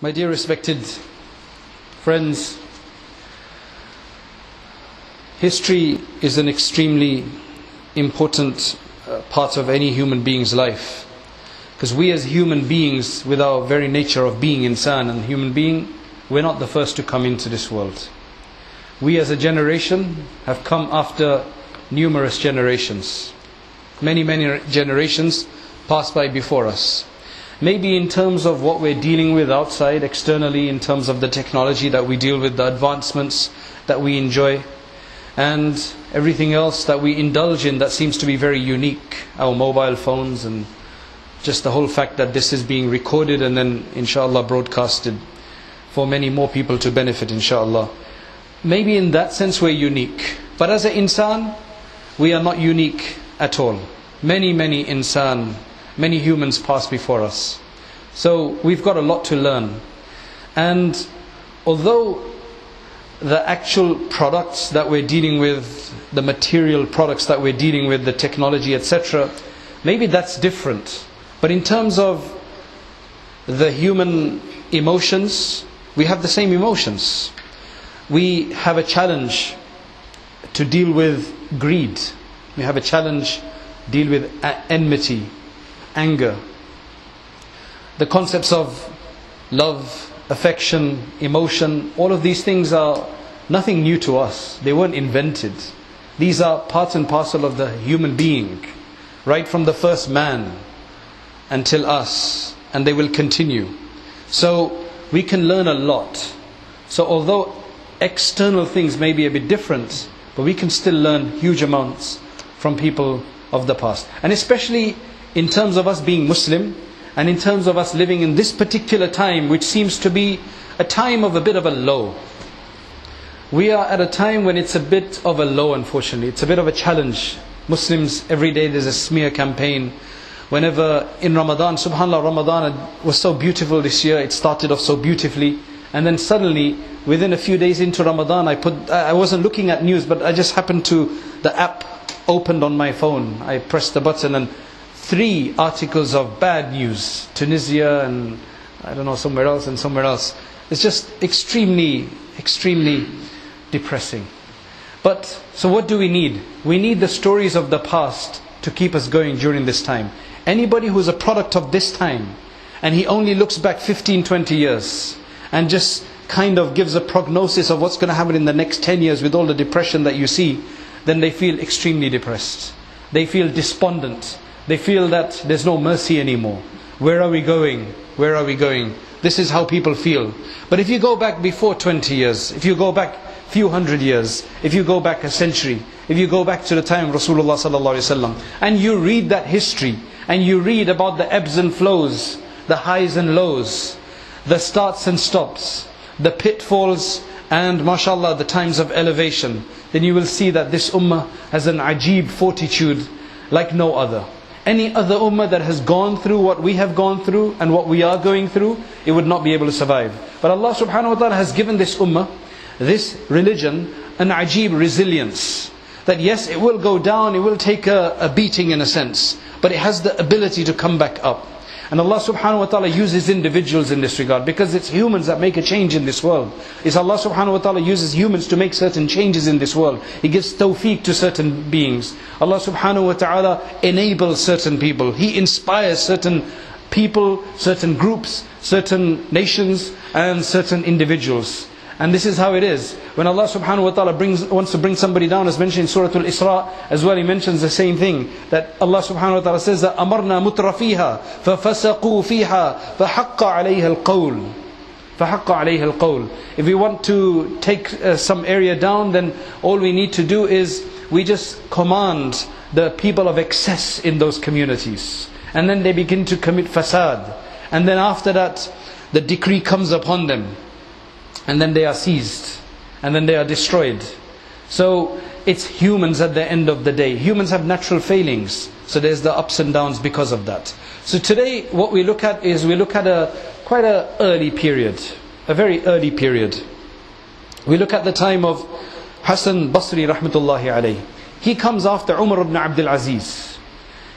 My dear respected friends, history is an extremely important part of any human being's life, because we as human beings, with our very nature of being insan and human being, we're not the first to come into this world. We as a generation have come after numerous generations. Many generations passed by before us. Maybe in terms of what we're dealing with outside, externally, in terms of the technology that we deal with, the advancements that we enjoy, and everything else that we indulge in that seems to be very unique. Our mobile phones and just the whole fact that this is being recorded and then inshallah broadcasted for many more people to benefit inshallah. Maybe in that sense we're unique. But as an insan, we are not unique at all. Many humans passed before us. So we've got a lot to learn. And although the actual products that we're dealing with, the material products that we're dealing with, the technology, etc., maybe that's different. But in terms of the human emotions, we have the same emotions. We have a challenge to deal with greed. We have a challenge to deal with enmity, anger, the concepts of love, affection, emotion. All of these things are nothing new to us. They weren't invented. These are part and parcel of the human being, right from the first man until us, and they will continue. So we can learn a lot. So although external things may be a bit different, but we can still learn huge amounts from people of the past, and especially in terms of us being Muslim, and in terms of us living in this particular time, which seems to be a time of a bit of a low. We are at a time when it's a bit of a low, unfortunately. It's a bit of a challenge. Muslims, every day there's a smear campaign. Whenever in Ramadan, subhanAllah, Ramadan was so beautiful this year. It started off so beautifully, and then suddenly, within a few days into Ramadan, I wasn't looking at news, but I just happened to, the app opened on my phone. I pressed the button and 3 articles of bad news, Tunisia and I don't know, somewhere else and somewhere else. It's just extremely depressing. But so what do we need? We need the stories of the past to keep us going during this time. Anybody who's a product of this time and he only looks back 15-20 years and just kind of gives a prognosis of what's going to happen in the next 10 years with all the depression that you see, then they feel extremely depressed. They feel despondent. They feel that there's no mercy anymore. Where are we going? Where are we going? This is how people feel. But if you go back before 20 years, if you go back a few hundred years, if you go back a century, if you go back to the time of Rasulullah ﷺ, and you read that history, and you read about the ebbs and flows, the highs and lows, the starts and stops, the pitfalls, and mashallah, the times of elevation, then you will see that this ummah has an ajib fortitude like no other. Any other ummah that has gone through what we have gone through and what we are going through, it would not be able to survive. But Allah subhanahu wa ta'ala has given this ummah, this religion, an ajib resilience. That yes, it will go down, it will take a beating in a sense, but it has the ability to come back up. And Allah subhanahu wa ta'ala uses individuals in this regard, because it's humans that make a change in this world. It's Allah subhanahu wa ta'ala uses humans to make certain changes in this world. He gives tawfiq to certain beings. Allah subhanahu wa ta'ala enables certain people. He inspires certain people, certain groups, certain nations and certain individuals. And this is how it is. When Allah subhanahu wa ta'ala wants to bring somebody down, as mentioned in Suratul Isra, as well he mentions the same thing. That Allah subhanahu wa ta'ala says that, أَمَرْنَا مُتْرَفِيهَا فَفَسَقُوا فِيهَا فَحَقَّ عَلَيْهَا الْقَوْلِ فَحَقَّ عَلَيْهَا الْقَوْلِ. If we want to take some area down, then all we need to do is, we just command the people of excess in those communities. And then they begin to commit fasad. And then after that, the decree comes upon them. And then they are seized. And then they are destroyed. So it's humans at the end of the day. Humans have natural failings. So there's the ups and downs because of that. So today what we look at is, we look at quite an early period. A very early period. We look at the time of Hasan al-Basri rahmatullahi alayhi. He comes after Umar ibn Abdul Aziz.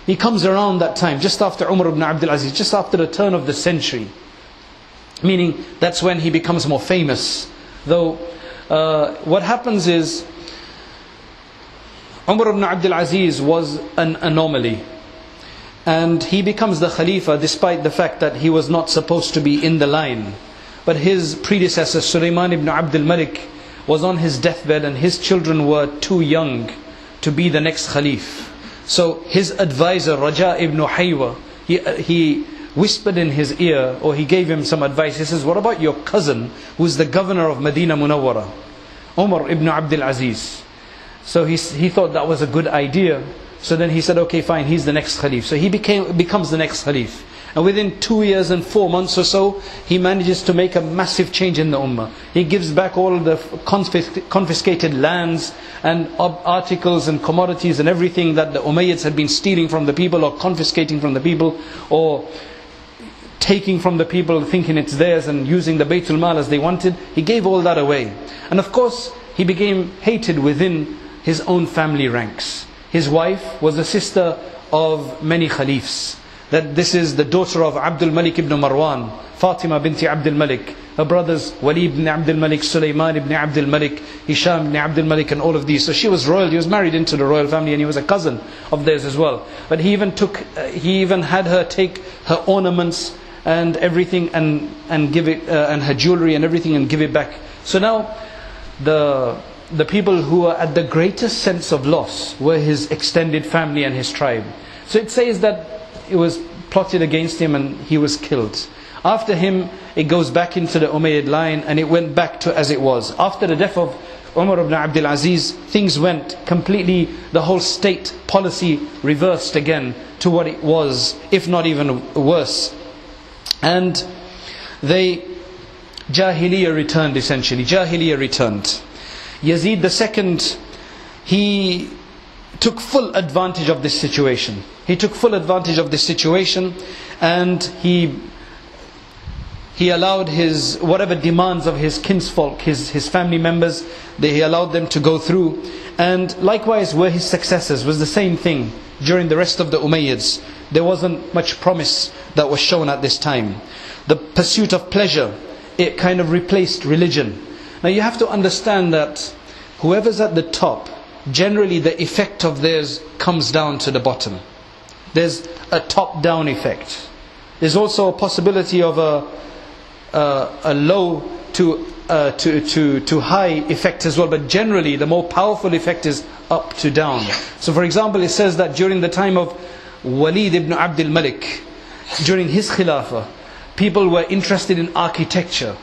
He comes around that time, just after Umar ibn Abdul Aziz, just after the turn of the century. meaning that's when he becomes more famous. Though what happens is, Umar ibn Abdul Aziz was an anomaly, and he becomes the Khalifa despite the fact that he was not supposed to be in the line. But his predecessor Sulaiman ibn Abdul Malik was on his deathbed, and his children were too young to be the next Khalif. So his advisor Raja ibn Haywa, he whispered in his ear, or he gave him some advice. He says, what about your cousin who is the governor of Medina Munawwara, Umar ibn Abdul Aziz? So he thought that was a good idea. So then he said, okay fine, he's the next Khalif. So he becomes the next Khalif. And within 2 years and 4 months or so, he manages to make a massive change in the Ummah. He gives back all the confiscated lands and articles and commodities and everything that the Umayyads had been stealing from the people, or confiscating from the people, or taking from the people thinking it's theirs and using the Baytul Mal as they wanted. He gave all that away. And of course, he became hated within his own family ranks. His wife was the sister of many Khalifs. That this is the daughter of Abdul Malik ibn Marwan, Fatima binti Abdul Malik. Her brothers, Walid ibn Abdul Malik, Sulaiman ibn Abdul Malik, Hisham ibn Abdul Malik, and all of these. So she was royal. He was married into the royal family, and he was a cousin of theirs as well. But he even had her take her ornaments and everything, and give it, and her jewelry and everything, and give it back. So now, the people who were at the greatest sense of loss were his extended family and his tribe. So it says that it was plotted against him and he was killed. After him, it goes back into the Umayyad line, and it went back to as it was. After the death of Umar ibn Abdul Aziz, things went completely, the whole state policy reversed again to what it was, if not even worse. And Jahiliyyah returned essentially. Jahiliyyah returned. Yazid II, he took full advantage of this situation. He took full advantage of this situation, and he allowed his, whatever demands of his kinsfolk, his family members, he allowed them to go through. And likewise were his successors, was the same thing during the rest of the Umayyads. There wasn't much promise that was shown at this time. The pursuit of pleasure, it kind of replaced religion. Now you have to understand that whoever's at the top, generally the effect of theirs comes down to the bottom. There's a top-down effect. There's also a possibility of a low to high effect as well. But generally, the more powerful effect is up to down. So, for example, it says that during the time of Walid ibn Abdul Malik, during his Khilafah, people were interested in architecture.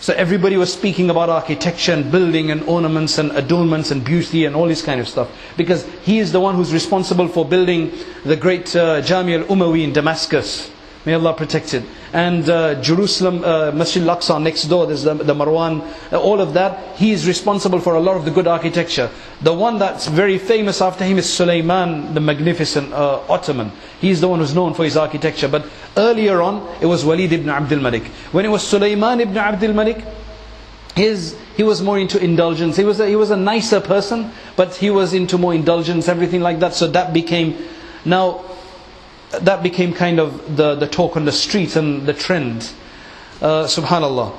So everybody was speaking about architecture and building and ornaments and adornments and beauty and all this kind of stuff, because he is the one who's responsible for building the great Jami al-Umawi in Damascus. May Allah protect it. And Jerusalem, Masjid al-Aqsa next door, there's the Marwan, all of that. He is responsible for a lot of the good architecture. The one that's very famous after him is Sulaiman the Magnificent, Ottoman. He's the one who's known for his architecture. But earlier on, it was Walid ibn Abdul Malik. When it was Sulaiman ibn Abdul Malik, he was more into indulgence. He was a nicer person, but he was into more indulgence, everything like that. So that became kind of the talk on the street and the trend. Subhanallah.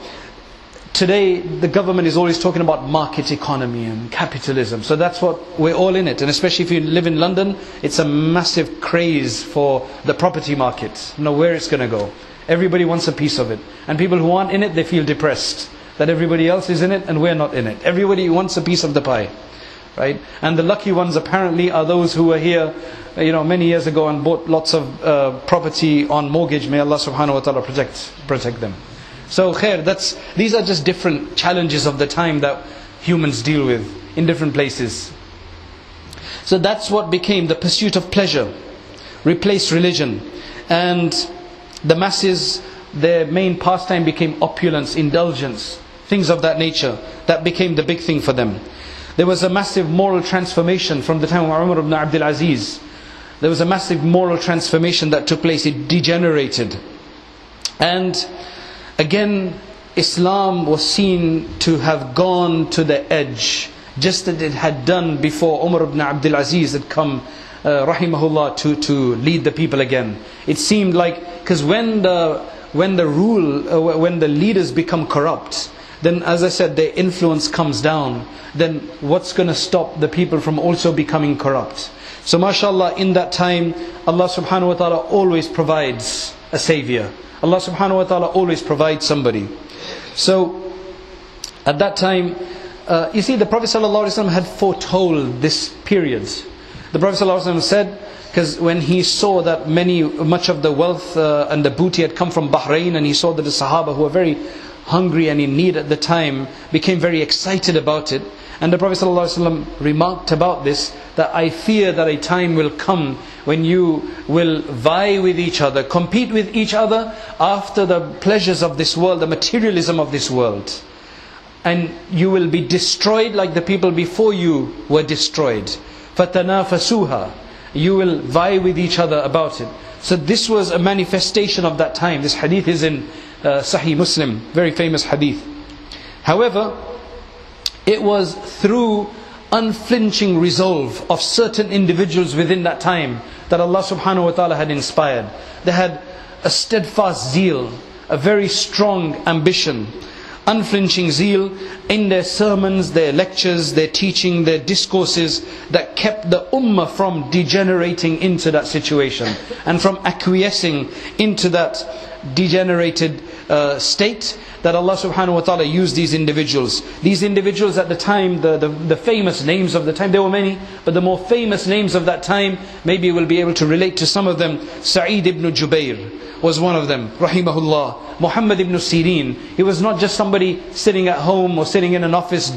Today, the government is always talking about market economy and capitalism. So that's what we're all in it. And especially if you live in London, it's a massive craze for the property market. You know where it's going to go. Everybody wants a piece of it. And people who aren't in it, they feel depressed that everybody else is in it and we're not in it. Everybody wants a piece of the pie. Right? And the lucky ones apparently are those who were here, you know, many years ago and bought lots of property on mortgage. May Allah subhanahu wa ta'ala protect them. So khair, these are just different challenges of the time that humans deal with in different places. So that's what became the pursuit of pleasure, replaced religion. And the masses, their main pastime became opulence, indulgence, things of that nature. That became the big thing for them. There was a massive moral transformation from the time of Umar ibn Abdul Aziz. There was a massive moral transformation that took place. It degenerated. And again, Islam was seen to have gone to the edge, just as it had done before Umar ibn Abdul Aziz had come, rahimahullah, to lead the people again. It seemed like, because when the when the leaders become corrupt, then as I said, their influence comes down. Then what's going to stop the people from also becoming corrupt? So mashallah, in that time, Allah subhanahu wa ta'ala always provides a savior. Allah subhanahu wa ta'ala always provides somebody. So at that time, you see, the Prophet sallallahu alaihi wasallam had foretold this period. The Prophet sallallahu alaihi wasallam said, because when he saw that much of the wealth and the booty had come from Bahrain, and he saw that the Sahaba, who were very hungry and in need at the time, became very excited about it. And the Prophet ﷺ remarked about this, that I fear that a time will come when you will vie with each other, compete with each other after the pleasures of this world, the materialism of this world. And you will be destroyed like the people before you were destroyed. فَتَنَافَسُوهَا. You will vie with each other about it. So this was a manifestation of that time. This hadith is in Sahih Muslim, very famous hadith. However, it was through unflinching resolve of certain individuals within that time that Allah subhanahu wa ta'ala had inspired. They had a steadfast zeal, a very strong ambition, unflinching zeal in their sermons, their lectures, their teaching, their discourses, that kept the ummah from degenerating into that situation and from acquiescing into that degenerated state, that Allah subhanahu wa ta'ala used these individuals. These individuals at the time, the famous names of the time, there were many, but the more famous names of that time, maybe we'll be able to relate to some of them. Sa'eed ibn Jubair was one of them, rahimahullah. Muhammad ibn Sirin, he was not just somebody sitting at home or sitting in an office,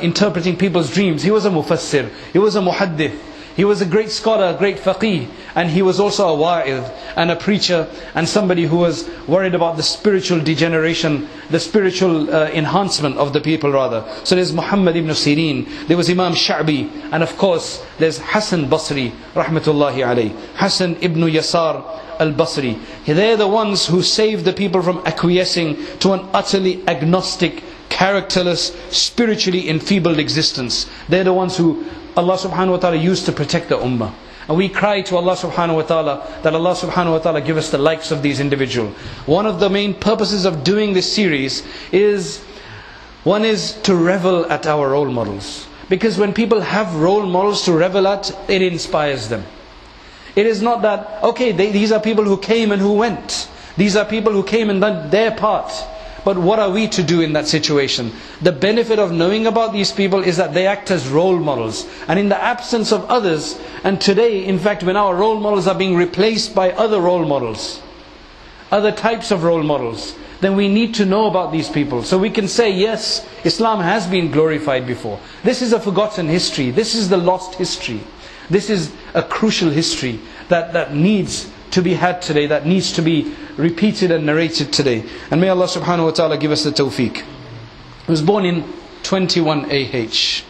interpreting people's dreams. He was a mufassir, he was a muhaddith, he was a great scholar, a great faqih, and he was also a wa'idh and a preacher, and somebody who was worried about the spiritual degeneration, the spiritual enhancement of the people rather. So there's Muhammad ibn Sirin, there was Imam Sha'bi, and of course there's Hasan al-Basri, rahmatullahi alayhi, Hasan ibn Yasar al-Basri. They're the ones who saved the people from acquiescing to an utterly agnostic, characterless, spiritually enfeebled existence. They're the ones who Allah subhanahu wa ta'ala used to protect the ummah. And we cry to Allah subhanahu wa ta'ala that Allah subhanahu wa ta'ala give us the likes of these individuals. One of the main purposes of doing this series is, one is to revel at our role models. Because when people have role models to revel at, it inspires them. It is not that, okay, these are people who came and who went. These are people who came and done their part. But what are we to do in that situation? The benefit of knowing about these people is that they act as role models. And in the absence of others, and today, in fact, when our role models are being replaced by other role models, other types of role models, then we need to know about these people. So we can say, yes, Islam has been glorified before. This is a forgotten history. This is the lost history. This is a crucial history that needs to be had today, that needs to be repeated and narrated today. And may Allah subhanahu wa ta'ala give us the tawfiq. He was born in 21 AH.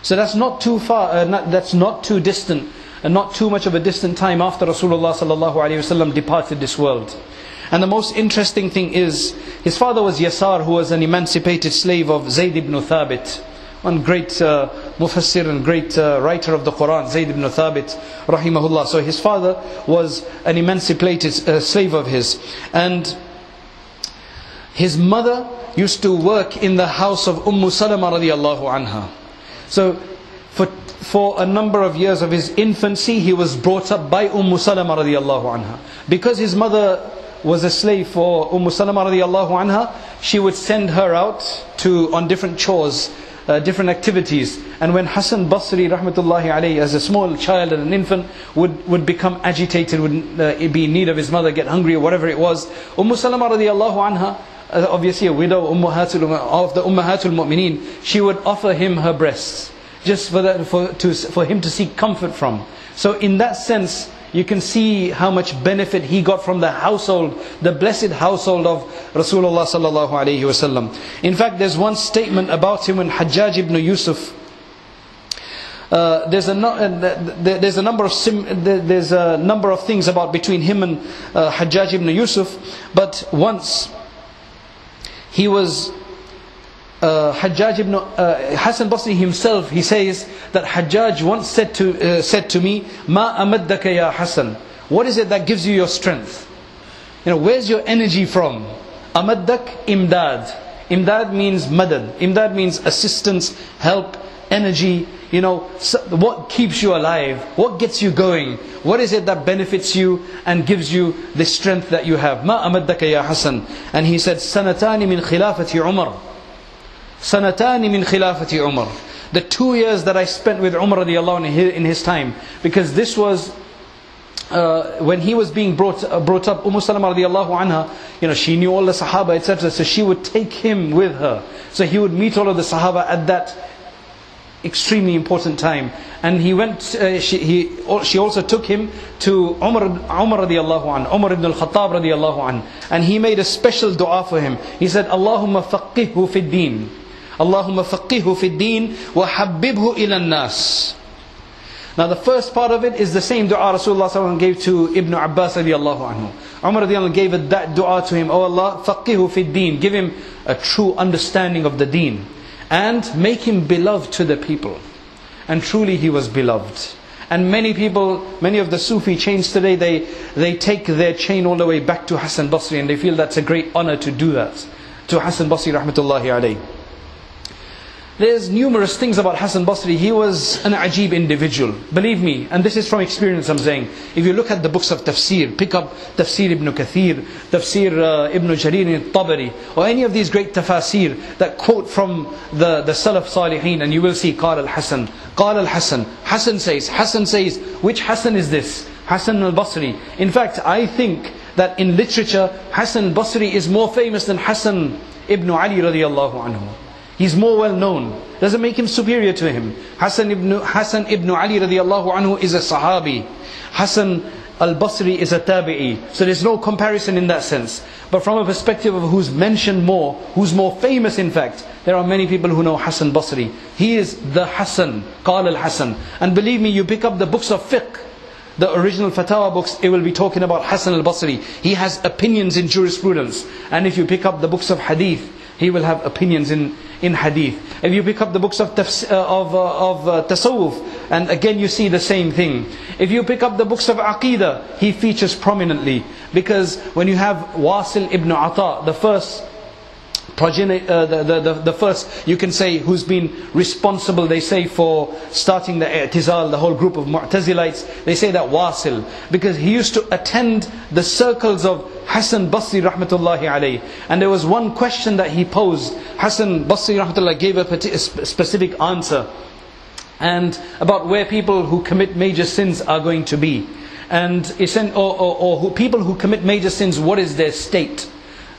So that's not too far, that's not too distant, and not too much of a distant time after Rasulullah sallallahu alayhi wasallam departed this world. And the most interesting thing is, his father was Yasar, who was an emancipated slave of Zayd ibn Thabit, one great mufassir and great writer of the Quran, Zayd ibn Thabit, rahimahullah. So his father was an emancipated slave of his. And his mother used to work in the house of Salama radiallahu anha. So for a number of years of his infancy, he was brought up by Salama radiallahu anha. Because his mother was a slave for Salama radiallahu anha, she would send her out on different chores, different activities. And when Hasan Basri rahmatullahi alayhi, as a small child and an infant, would become agitated, would be in need of his mother, get hungry or whatever it was, Salama radiallahu anha, obviously a widow of the Ummahatul Mu'mineen, she would offer him her breasts just for him to seek comfort from. So in that sense, you can see how much benefit he got from the household, the blessed household of Rasulullah sallallahu alayhi wasallam. In fact, there's one statement about him when Hajjaj ibn Yusuf. There's a number of things about between him and Hajjaj ibn Yusuf. But once he was Hasan Basri himself, he says that Hajjaj once said to me, "Ma amaddaka ya Hasan? What is it that gives you your strength?" where's your energy from? Amaddak imdad. Imdad means madad. Imdad means assistance, help, energy. What keeps you alive? What gets you going? What is it that benefits you and gives you the strength that you have? Ma amaddaka ya Hasan. And he said, Sanatani min khilafati Umar. Sanatani min khilafati Umar. The 2 years that I spent with Umar radiallahu anhu in his time. Because this was when he was being brought up, Umm Salama radiallahu anha, she knew all the Sahaba, etc. So she would take him with her. So he would meet all of the Sahaba at that extremely important time. And he went, she also took him to Umar radiallahu anhu, Umar ibn al-Khattab radiallahu anhu. And he made a special dua for him. He said, Allahumma faqihhu fid deen. Allahumma faqihhu fid deen wa habibhu ilan nas. Now the first part of it is the same dua Rasulullah gave to Ibn Abbas radiallahu anhu. Umar gave that dua to him, Oh Allah, faqihhu fid deen. Give him a true understanding of the deen. And make him beloved to the people. And truly he was beloved. And many people, many of the Sufi chains today, they take their chain all the way back to Hasan Basri. And they feel that's a great honor to do that. To Hasan Basri rahmatullahi alayhi. There's numerous things about Hasan Basri. He was an ajib individual. Believe me, and this is from experience I'm saying. If you look at the books of tafsir, pick up Tafsir ibn Kathir, Tafsir ibn Jarir al-Tabari, or any of these great tafasir that quote from the Salaf Salihin, and you will see Qala al-Hasan, Qala al-Hasan. Hasan says, which Hasan is this? Hasan al-Basri. In fact, I think that in literature, Hasan al-Basri is more famous than Hasan ibn Ali radiallahu anhu. He's more well known. Doesn't make him superior to him. Hasan ibn Ali radiallahu anhu is a Sahabi. Hasan al-Basri is a Tabi'i. So there's no comparison in that sense. But from a perspective of who's mentioned more, who's more famous in fact, there are many people who know Hasan Basri. He is the Hasan, Qala al-Hasan. And believe me, you pick up the books of fiqh, the original fatwa books, it will be talking about Hasan al-Basri. He has opinions in jurisprudence. And if you pick up the books of hadith, he will have opinions in hadith. If you pick up the books of tasawwuf, and again you see the same thing. If you pick up the books of aqidah, he features prominently. Because when you have Wasil ibn Ata, the first first, you can say, who's been responsible, they say, for starting the i'tizal, the whole group of Mu'tazilites, they say that Wasil, because he used to attend the circles of Hasan Basri rahmatullahi alayhi. And there was one question that he posed. Hasan Basri rahmatullahi gave a specific answer, and about where people who commit major sins are going to be, and or people who commit major sins, what is their state?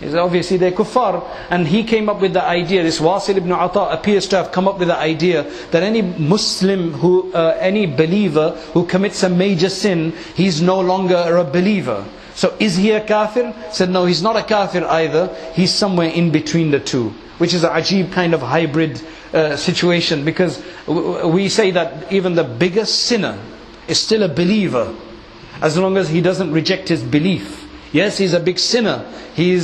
Obviously they're kuffar. And he came up with the idea, this Wasil ibn Ata appears to have come up with the idea that any Muslim, who, any believer who commits a major sin, he's no longer a believer. So is he a kafir? Said no, he's not a kafir either. He's somewhere in between the two. Which is a ajib kind of hybrid situation. Because we say that even the biggest sinner is still a believer, as long as he doesn't reject his belief. Yes, he's a big sinner. He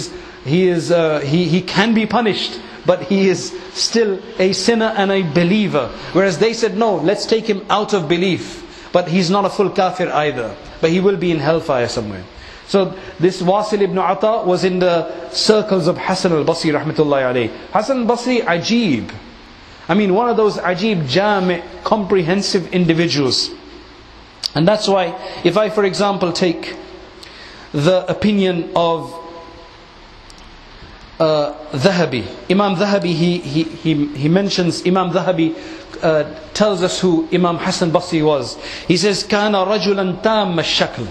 can be punished, but he is still a sinner and a believer. Whereas they said, no, let's take him out of belief. But he's not a full kafir either. But he will be in hellfire somewhere. So this Wasil ibn Ata was in the circles of Hasan al-Basri rahmatullahi alayhi. Hasan al-Basri, ajib. I mean, one of those ajib, jami, comprehensive individuals. And that's why, if I, for example, take the opinion of Zahabi. Imam Zahabi, he mentions, Imam Zahabi tells us who Imam Hasan Basri was. He says, Kana rajulan tam ash-shakl.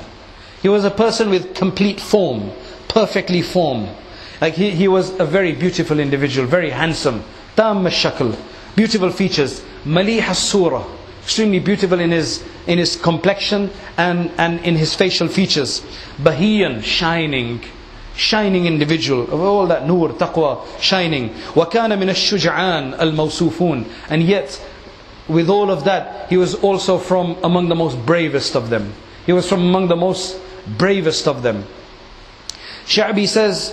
He was a person with complete form, perfectly formed. Like he was a very beautiful individual, very handsome. Tam ash-shakl, beautiful features. Malih as-surah, extremely beautiful in his complexion and in his facial features. Bahiyan, shining individual, of all that nur, taqwa, shining. وَكَانَ مِنَ الشُّجْعَانِ الْمَوْسُوفُونَ. And yet, with all of that, he was also from among the most bravest of them. He was from among the most bravest of them. Sha'bi says,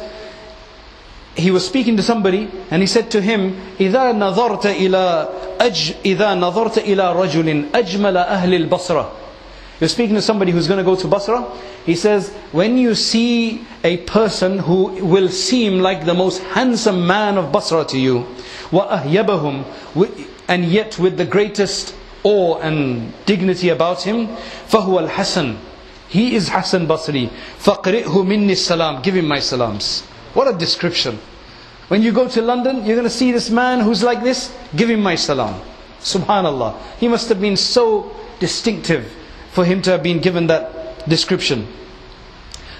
he was speaking to somebody, and he said to him, إِذَا نَظَرْتَ إِلَىٰ رَجُلٍ أَجْمَلَ أَهْلِ الْبَصْرَةِ. You're speaking to somebody who's going to go to Basra. He says, when you see a person who will seem like the most handsome man of Basra to you, وَأَهْيَبَهُمْ, and yet with the greatest awe and dignity about him, فَهُوَ الْحَسَنُ, he is Hasan Basri. فَقْرِئْهُ مِنِّي السَّلَامِ, give him my salams. What a description. When you go to London, you're going to see this man who's like this, give him my salam. Subhanallah. He must have been so distinctive for him to have been given that description.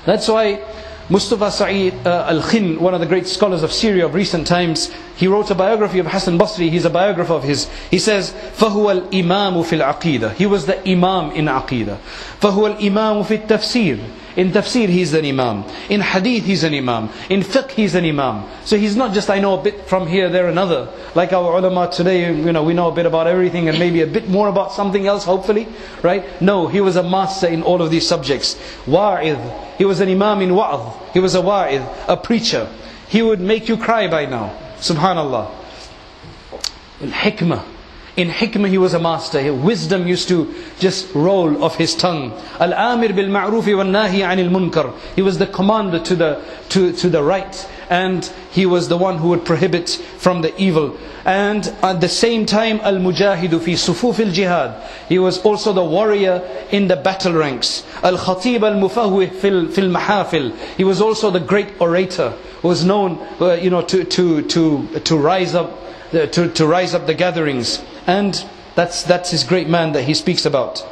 That's why Mustafa Saeed Al-Khin, one of the great scholars of Syria of recent times, he wrote a biography of Hasan Basri. He's a biographer of his. He says, فَهُوَ الْإِمَامُ فِي الْعَقِيدَةِ, he was the Imam in Aqidah. فَهُوَ الْإِمَامُ فِي التَّفْسِيرِ, in tafsir he's an imam, in hadith he's an imam, in fiqh he's an imam. So he's not just I know a bit from here, there, another. Like our ulama today, you know, we know a bit about everything and maybe a bit more about something else, hopefully, right? No, he was a master in all of these subjects. Wa'idh, he was an imam in wa'adh. He was a wa'idh, a preacher. He would make you cry by now. Subhanallah. Al-hikmah. In hikmah he was a master. His wisdom used to just roll off his tongue. Al-amir bil ma'rufi wan nahi anil munkar. He was the commander to the right, and he was the one who would prohibit from the evil. And at the same time, al-mujahidu fi sufufil jihad. He was also the warrior in the battle ranks. Al-khatib al-mufawwih fil mahafil. He was also the great orator, who was known, you know, to rise up. To rise up the gatherings, and that's his great man that he speaks about.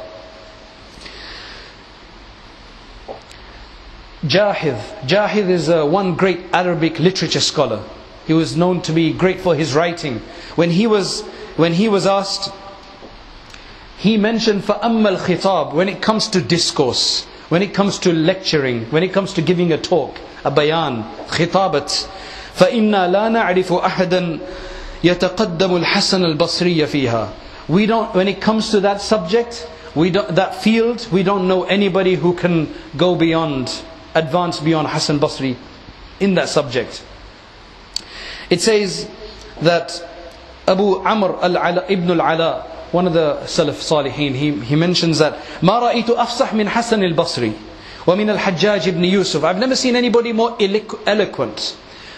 Jahid is one great Arabic literature scholar. He was known to be great for his writing. When he was asked, he mentioned فَأَمَّا الْخِطَابِ, when it comes to discourse, when it comes to lecturing, when it comes to giving a talk, a bayan, khitabat, فَإِنَّا لَا نَعْرِفُ أَحَدًا يَتَقَدَّمُ الْحَسَنَ الْبَصْرِيَّ فِيهَا. We don't, when it comes to that subject, that field, we don't know anybody who can go beyond, advance beyond Hasan Basri in that subject. It says that Abu Amr ibn al-Ala, one of the Salaf Salihin, he mentions that مَا رَأَيْتُ أَفْصَحْ مِنْ حَسَنِ الْبَصْرِ وَمِنَ الْحَجَّاجِ ibn Yusuf. I've never seen anybody more eloquent,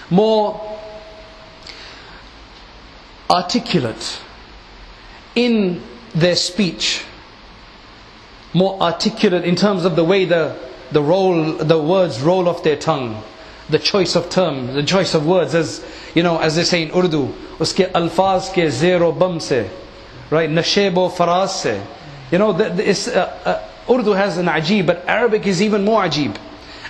more articulate in their speech, more articulate in terms of the way the words roll off their tongue, the choice of terms, the choice of words, as you know, as they say in Urdu, uske alfaz ke zero bam se, right, nashebo faraz se. You know, Urdu has an ajib, but Arabic is even more ajib,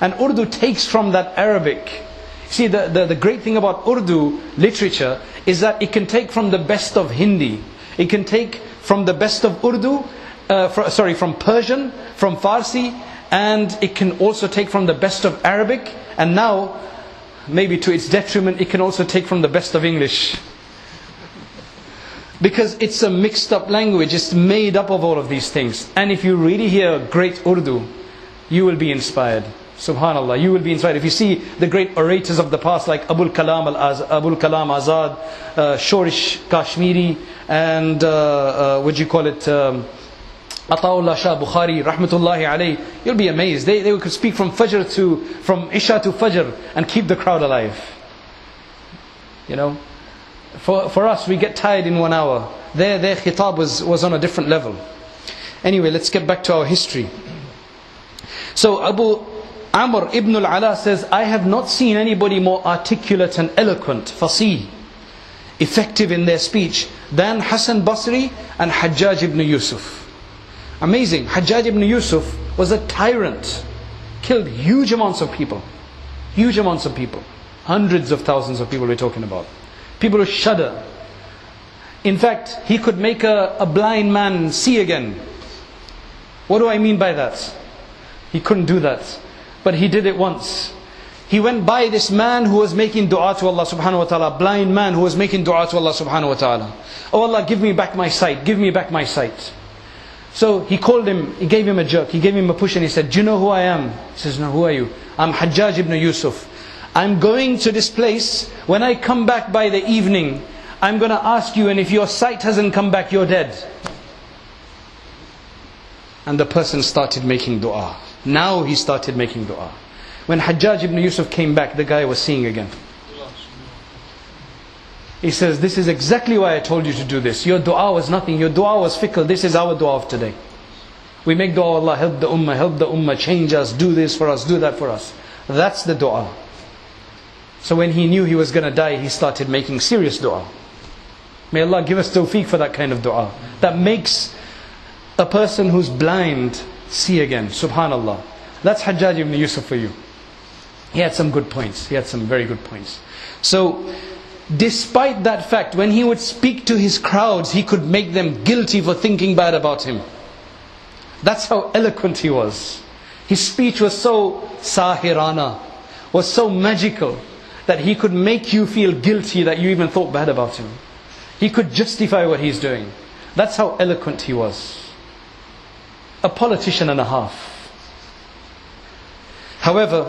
and Urdu takes from that Arabic. See, the great thing about Urdu literature is that it can take from the best of Hindi. It can take from the best of Urdu, from Persian, from Farsi, and it can also take from the best of Arabic. And now, maybe to its detriment, it can also take from the best of English. Because it's a mixed up language, it's made up of all of these things. And if you really hear great Urdu, you will be inspired. Subhanallah, you will be inspired. If you see the great orators of the past like Abu al-Kalam Azad, Shorish Kashmiri, and Ataullah Shah Bukhari, rahmatullahi alayh, you'll be amazed. They could speak from Isha to Fajr and keep the crowd alive. You know, for us, we get tired in 1 hour. Their khitab was on a different level. Anyway, let's get back to our history. So Abu Amr ibn al-Ala says, I have not seen anybody more articulate and eloquent, fasih, effective in their speech, than Hasan Basri and Hajjaj ibn Yusuf. Amazing. Hajjaj ibn Yusuf was a tyrant, killed huge amounts of people. Huge amounts of people. Hundreds of thousands of people we're talking about. People who shudder. In fact, he could make a blind man see again. What do I mean by that? He couldn't do that. But he did it once. He went by this man who was making dua to Allah subhanahu wa ta'ala, blind man who was making dua to Allah subhanahu wa ta'ala. Oh Allah, give me back my sight, give me back my sight. So he called him, he gave him a jerk, he gave him a push, and he said, do you know who I am? He says, no, who are you? I'm Hajjaj ibn Yusuf. I'm going to this place. When I come back by the evening, I'm going to ask you, and if your sight hasn't come back, you're dead. and the person started making dua. Now he started making dua. When Hajjaj ibn Yusuf came back, the guy was seeing again. He says, this is exactly why I told you to do this. Your dua was nothing. Your dua was fickle. This is our dua of today. We make dua, Allah help the ummah, change us, do this for us, do that for us. That's the dua. So when he knew he was going to die, he started making serious dua. May Allah give us tawfiq for that kind of dua. That makes a person who's blind see again. Subhanallah. That's Hajjaj ibn Yusuf for you. He had some good points. He had some very good points. So, despite that fact, when he would speak to his crowds, he could make them guilty for thinking bad about him. That's how eloquent he was. His speech was so sahirana, was so magical, that he could make you feel guilty that you even thought bad about him. He could justify what he's doing. That's how eloquent he was. A politician and a half. However,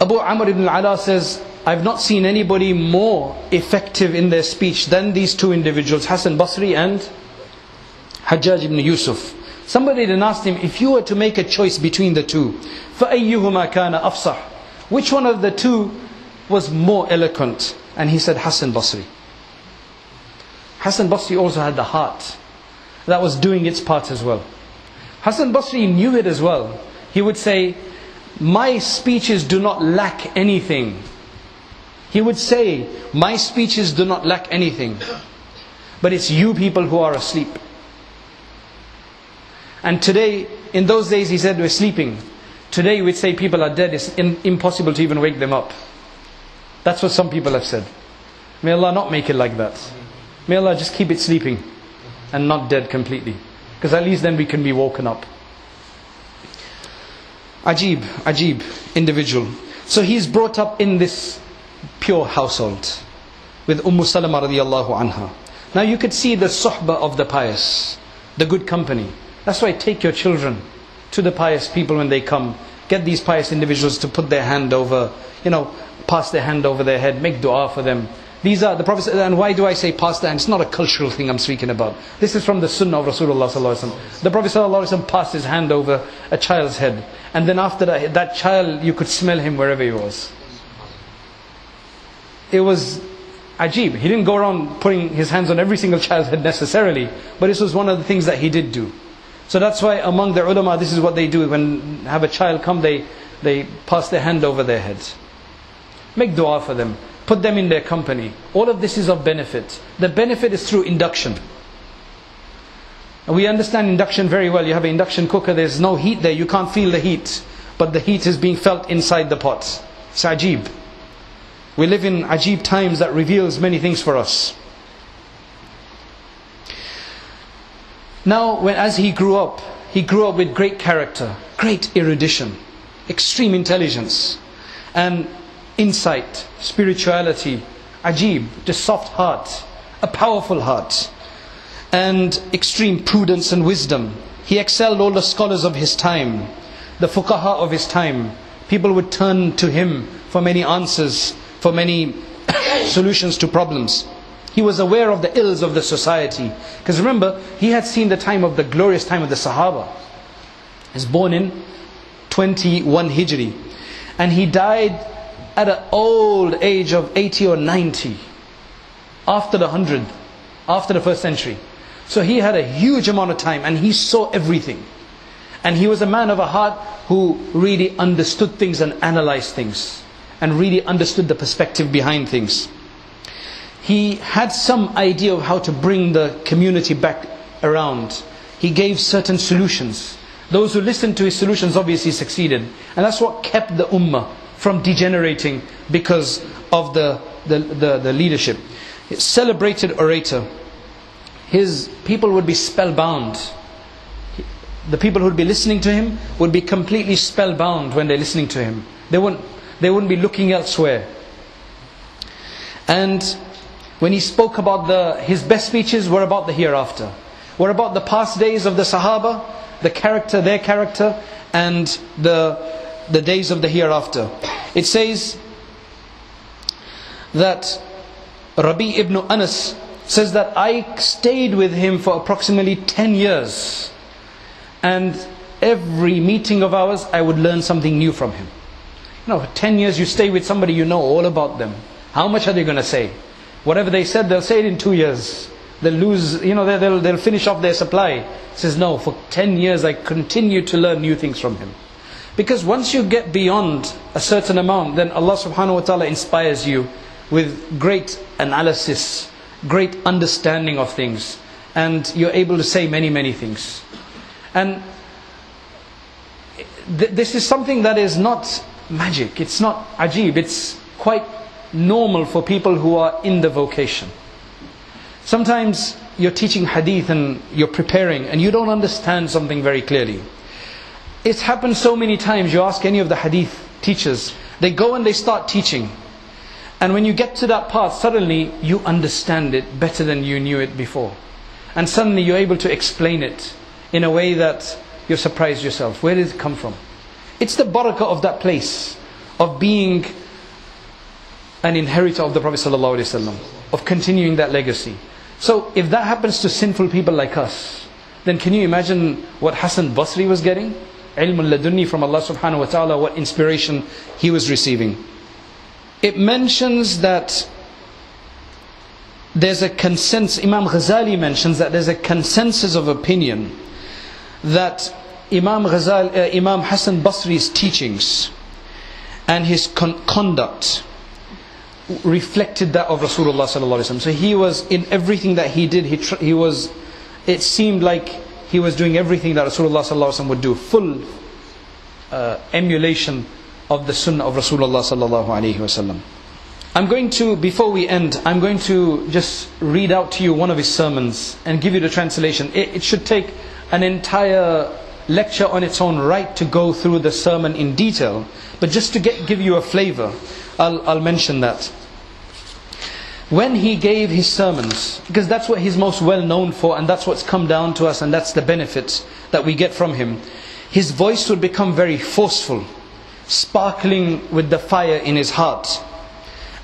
Abu Amr ibn al-Ala says, I've not seen anybody more effective in their speech than these two individuals, Hasan Basri and Hajjaj ibn Yusuf. Somebody then asked him, if you were to make a choice between the two, فَأَيُّهُمَا كَانَ أَفْصَحُ, which one of the two was more eloquent? And he said, Hasan Basri. Hasan Basri also had the heart that was doing its part as well. Hasan Basri knew it as well. He would say, my speeches do not lack anything. He would say, my speeches do not lack anything. But it's you people who are asleep. And today, in those days he said, we're sleeping. Today we'd say people are dead, it's impossible to even wake them up. That's what some people have said. May Allah not make it like that. May Allah just keep it sleeping and not dead completely. Because at least then we can be woken up. Ajib, ajib individual. So he's brought up in this pure household with Salama radiyallahu anha. Now you could see the suhbah of the pious, the good company. That's why take your children to the pious people when they come. Get these pious individuals to put their hand over, you know, pass their hand over their head, make dua for them. These are the Prophet. And why do I say pass the hand? It's not a cultural thing I'm speaking about. This is from the sunnah of Rasulullah sallallahu alaihi wasallam. The Prophet sallallahu alaihi wasallam passed his hand over a child's head. And then after that, that child, you could smell him wherever he was. It was ajib. He didn't go around putting his hands on every single child's head necessarily. But this was one of the things that he did do. So that's why among the ulama, this is what they do. When have a child come, they pass their hand over their heads. Make dua for them. Put them in their company. All of this is of benefit. The benefit is through induction. We understand induction very well. You have an induction cooker, there's no heat there. You can't feel the heat. But the heat is being felt inside the pot. It's ajib. We live in ajib times that reveals many things for us. Now, as he grew up with great character, great erudition, extreme intelligence, and insight, spirituality, ajib, just soft heart, a powerful heart, and extreme prudence and wisdom. He excelled all the scholars of his time, the fuqaha of his time. People would turn to him for many answers, for many solutions to problems. He was aware of the ills of the society. Because remember, he had seen the time of the glorious time of the Sahaba. He was born in 21 Hijri. And he died at an old age of 80 or 90. After the 100. After the first century. So he had a huge amount of time and he saw everything. And he was a man of a heart who really understood things and analyzed things. And really understood the perspective behind things. He had some idea of how to bring the community back around. He gave certain solutions. Those who listened to his solutions obviously succeeded. And that's what kept the ummah from degenerating because of the leadership. His celebrated orator. His people would be spellbound. The people who would be listening to him would be completely spellbound when they're listening to him. They wouldn't be looking elsewhere. And when he spoke about his best speeches were about the hereafter. Were about the past days of the Sahaba, their character, and the days of the hereafter. It says that Rabi ibn Anas says that I stayed with him for approximately 10 years And every meeting of ours, I would learn something new from him. You know, for 10 years you stay with somebody, you know all about them. How much are they going to say? Whatever they said, they'll say it in 2 years. They'll lose, you know, they'll finish off their supply. He says, no, for 10 years I continue to learn new things from him. Because once you get beyond a certain amount, then Allah subhanahu wa ta'ala inspires you with great analysis, great understanding of things. And you're able to say many, many things. And this is something that is not magic. It's not ajib. It's quite normal for people who are in the vocation. Sometimes you're teaching hadith and you're preparing and you don't understand something very clearly. It's happened so many times. You ask any of the hadith teachers, they go and they start teaching. And when you get to that part, suddenly you understand it better than you knew it before. And suddenly you're able to explain it in a way that you're surprised yourself. Where did it come from? It's the barakah of that place, of being an inheritor of the Prophet ﷺ, of continuing that legacy. So if that happens to sinful people like us, then can you imagine what Hasan al-Basri was getting? Ilmul ladunni from Allah subhanahu wa ta'ala, what inspiration he was receiving. It mentions that there's a consensus, Imam Ghazali mentions that there's a consensus of opinion that Imam Hasan Basri's teachings and his conduct reflected that of Rasulullah sallallahu alaihi wasallam. So he was, in everything that he did, it seemed like he was doing everything that Rasulullah sallallahu alaihi wasallam would do, full emulation of the sunnah of Rasulullah sallallahu alaihi wasallam. I'm going to, before we end, I'm going to just read out to you one of his sermons and give you the translation. It should take an entire lecture on its own right to go through the sermon in detail, but just to give you a flavor, I'll mention that. When he gave his sermons, because that's what he's most well known for, and that's what's come down to us, and that's the benefit that we get from him, his voice would become very forceful, sparkling with the fire in his heart,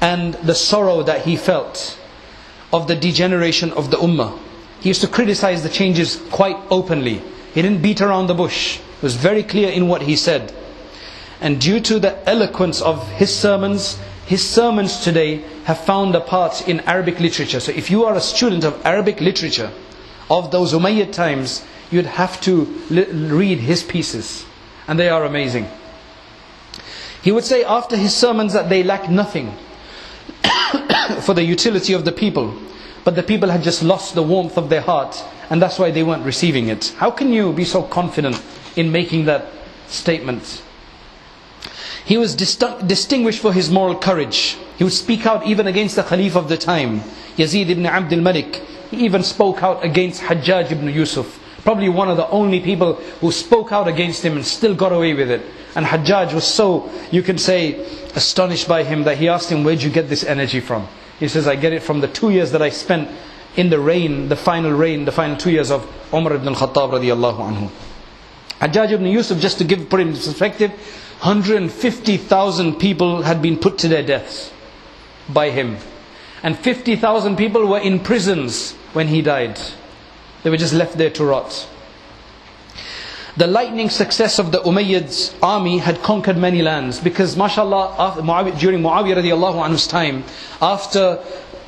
and the sorrow that he felt of the degeneration of the ummah. He used to criticize the changes quite openly. He didn't beat around the bush. He was very clear in what he said. And due to the eloquence of his sermons today have found a part in Arabic literature. So if you are a student of Arabic literature of those Umayyad times, you'd have to read his pieces. And they are amazing. He would say after his sermons that they lacked nothing for the utility of the people. But the people had just lost the warmth of their heart. And that's why they weren't receiving it. How can you be so confident in making that statement? He was distinguished for his moral courage. He would speak out even against the Khalif of the time, Yazid ibn Abdul Malik. He even spoke out against Hajjaj ibn Yusuf. Probably one of the only people who spoke out against him and still got away with it. And Hajjaj was so, you can say, astonished by him that he asked him, where'd you get this energy from? He says, I get it from the 2 years that I spent in the rain, the final 2 years of Umar ibn al-Khattab radiyallahu anhu. Hajjaj ibn Yusuf, just to put him in perspective, 150,000 people had been put to their deaths by him. And 50,000 people were in prisons when he died. They were just left there to rot. The lightning success of the Umayyad's army had conquered many lands. Because mashallah, during Muawiyah radiyallahu anhu's time, after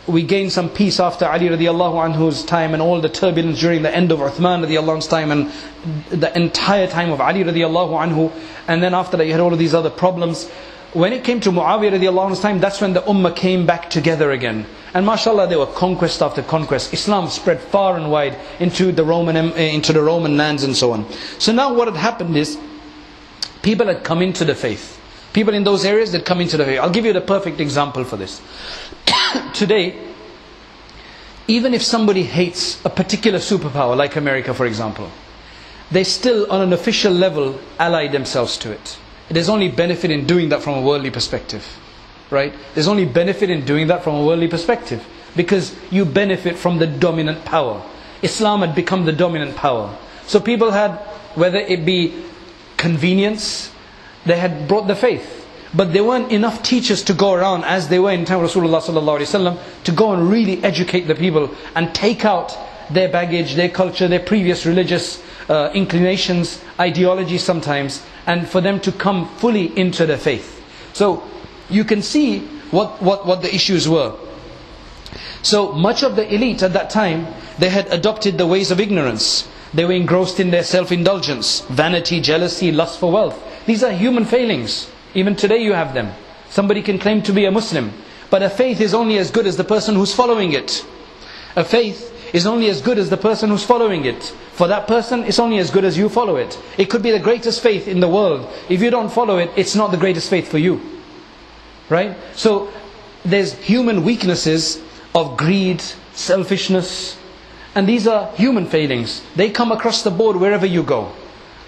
we gained some peace after Ali radiyallahu anhu's time and all the turbulence during the end of Uthman radiyallahu anhu's time and the entire time of Ali radiyallahu anhu, and then after that you had all of these other problems. When it came to Muawiyah radiyallahu anhu's time, that's when the ummah came back together again. And mashallah, there were conquest after conquest. Islam spread far and wide into the Roman lands and so on. So now what had happened is, people had come into the faith. People in those areas that come into the faith. I'll give you the perfect example for this. Today, even if somebody hates a particular superpower, like America for example, they still on an official level ally themselves to it. There's only benefit in doing that from a worldly perspective. Right? There's only benefit in doing that from a worldly perspective. Because you benefit from the dominant power. Islam had become the dominant power. So people had, whether it be convenience, they had brought the faith. But there weren't enough teachers to go around as they were in time of Rasulullah sallallahu alaihi wasallam to go and really educate the people and take out their baggage, their culture, their previous religious inclinations, ideologies sometimes, and for them to come fully into their faith. So you can see what the issues were. So much of the elite at that time, they had adopted the ways of ignorance. They were engrossed in their self-indulgence, vanity, jealousy, lust for wealth. These are human failings. Even today you have them. Somebody can claim to be a Muslim, but a faith is only as good as the person who's following it. A faith is only as good as the person who's following it. For that person, it's only as good as you follow it. It could be the greatest faith in the world. If you don't follow it, it's not the greatest faith for you. Right? So there's human weaknesses of greed, selfishness, and these are human failings. They come across the board wherever you go.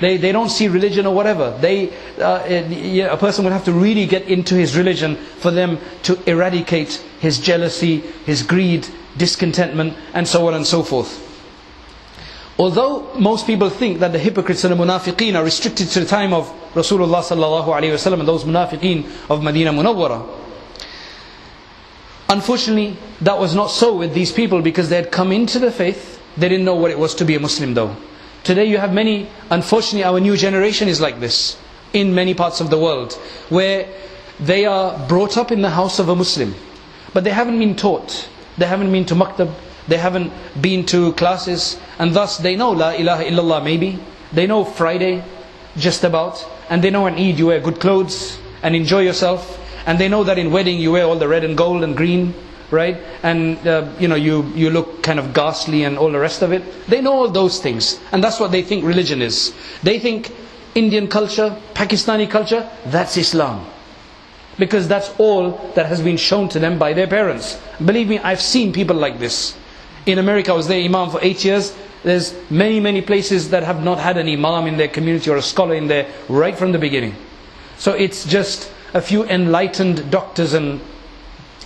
They don't see religion or whatever. A person would have to really get into his religion for them to eradicate his jealousy, his greed, discontentment, and so on and so forth. Although most people think that the hypocrites and the munafiqeen are restricted to the time of Rasulullah sallallahu alaihi wasallam and those munafiqeen of Medina Munawwara, unfortunately, that was not so with these people, because they had come into the faith. They didn't know what it was to be a Muslim though. Today you have many, unfortunately our new generation is like this in many parts of the world, where they are brought up in the house of a Muslim, but they haven't been taught. They haven't been to maktab, they haven't been to classes, and thus they know La ilaha illallah maybe, they know Friday just about, and they know on Eid you wear good clothes and enjoy yourself, and they know that in wedding you wear all the red and gold and green, right? And you know, you look kind of ghastly and all the rest of it. They know all those things, and that's what they think religion is. They think Indian culture, Pakistani culture, that's Islam. Because that's all that has been shown to them by their parents. Believe me, I've seen people like this. In America, I was their imam for 8 years. There's many, many places that have not had an imam in their community or a scholar in there right from the beginning. So it's just a few enlightened doctors and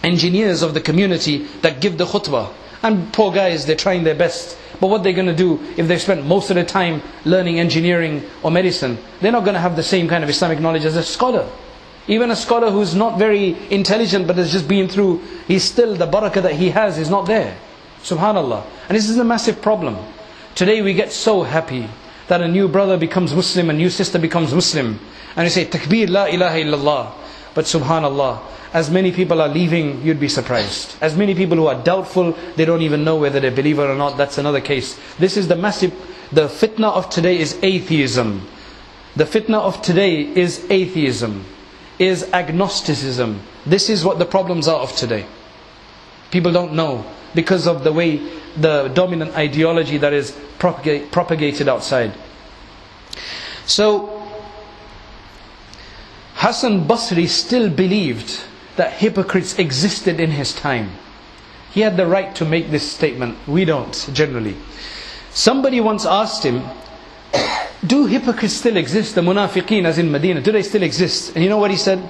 engineers of the community that give the khutbah. And poor guys, they're trying their best. But what they're going to do if they've spent most of their time learning engineering or medicine? They're not going to have the same kind of Islamic knowledge as a scholar. Even a scholar who's not very intelligent but has just been through, he's still, the barakah that he has is not there. Subhanallah. And this is a massive problem. Today we get so happy that a new brother becomes Muslim, a new sister becomes Muslim. And we say, Takbir, La ilaha illallah. But subhanallah, as many people are leaving, you'd be surprised. As many people who are doubtful, they don't even know whether they're a believer or not, that's another case. This is the massive, the fitna of today is atheism. The fitna of today is atheism. Is agnosticism. This is what the problems are of today. People don't know because of the way the dominant ideology that is propagated outside. So Hasan Basri still believed that hypocrites existed in his time. He had the right to make this statement. We don't generally. Somebody once asked him, do hypocrites still exist, the munafiqeen as in Medina, do they still exist? And you know what he said?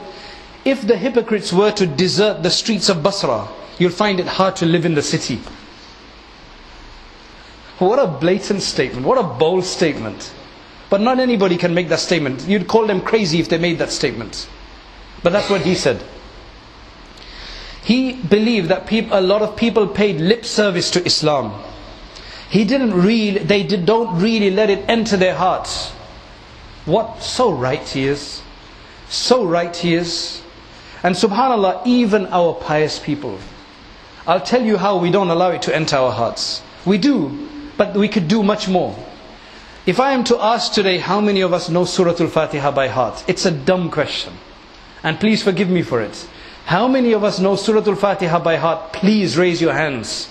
If the hypocrites were to desert the streets of Basra, you'll find it hard to live in the city. What a blatant statement, what a bold statement. But not anybody can make that statement. You'd call them crazy if they made that statement. But that's what he said. He believed that a lot of people paid lip service to Islam. They don't really let it enter their hearts. What? So right he is. So right he is. And subhanallah, even our pious people. I'll tell you how we don't allow it to enter our hearts. We do, but we could do much more. If I am to ask today, how many of us know Suratul Fatiha by heart? It's a dumb question. And please forgive me for it. How many of us know Suratul Fatiha by heart? Please raise your hands.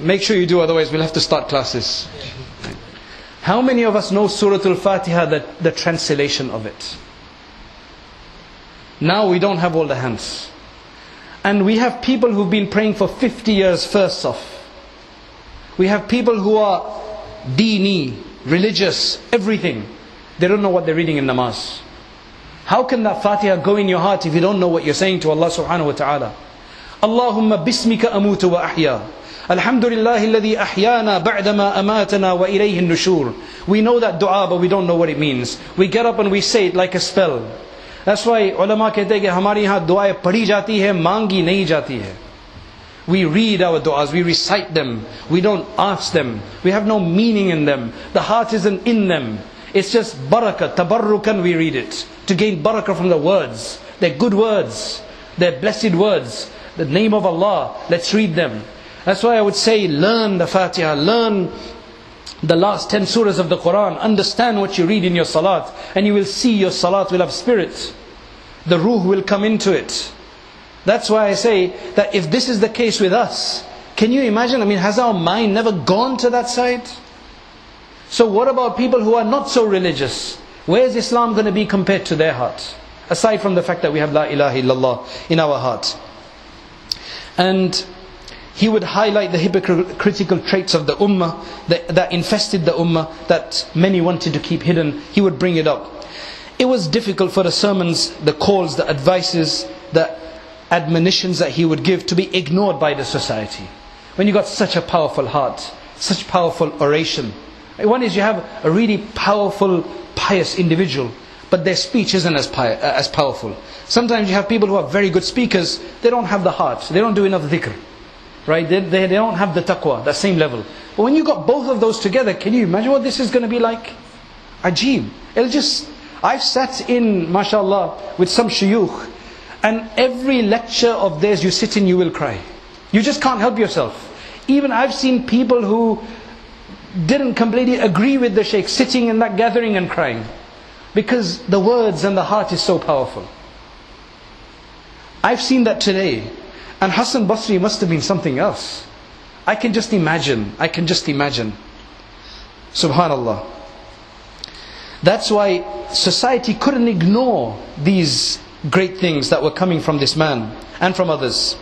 Make sure you do, otherwise we'll have to start classes. How many of us know Suratul Fatiha, the translation of it? Now we don't have all the hands. And we have people who've been praying for 50 years first off. We have people who are dini, religious, everything. They don't know what they're reading in namaz. How can that Fatiha go in your heart if you don't know what you're saying to Allah subhanahu wa ta'ala? Allahumma bismika amutu wa ahya. Alhamdulillahi alladhi ahyana ba'dama amatana wa ilayhi nushur. We know that dua, but we don't know what it means. We get up and we say it like a spell. That's why ulama kehte hain ki hamari yahan duaein padhi jati hai, maangi nahi jati hai. We read our du'as, we recite them, we don't ask them, we have no meaning in them, the heart isn't in them. It's just barakah, tabarrukan we read it, to gain barakah from the words. They're good words, they're blessed words, the name of Allah, let's read them. That's why I would say learn the Fatiha, learn the last 10 surahs of the Quran, understand what you read in your salat, and you will see your salat will have spirit. The ruh will come into it. That's why I say that if this is the case with us, can you imagine? I mean, has our mind never gone to that side? So what about people who are not so religious? Where is Islam going to be compared to their heart? Aside from the fact that we have La ilaha illallah in our heart. And he would highlight the hypocritical traits of the ummah that infested the ummah, that many wanted to keep hidden. He would bring it up. It was difficult for the sermons, the calls, the advices, the admonitions that he would give to be ignored by the society. When you got such a powerful heart, such powerful oration. One is you have a really powerful, pious individual, but their speech isn't as powerful. Sometimes you have people who are very good speakers, they don't have the heart, they don't do enough dhikr. Right? They don't have the taqwa, that same level. But when you got both of those together, can you imagine what this is going to be like? Ajeeb. It'll just... I've sat in, mashallah, with some shuyukh, and every lecture of theirs you sit in, you will cry. You just can't help yourself. Even I've seen people who didn't completely agree with the shaykh, sitting in that gathering and crying. Because the words and the heart is so powerful. I've seen that today. And Hasan Basri must have been something else. I can just imagine, I can just imagine. Subhanallah. That's why society couldn't ignore these great things that were coming from this man and from others.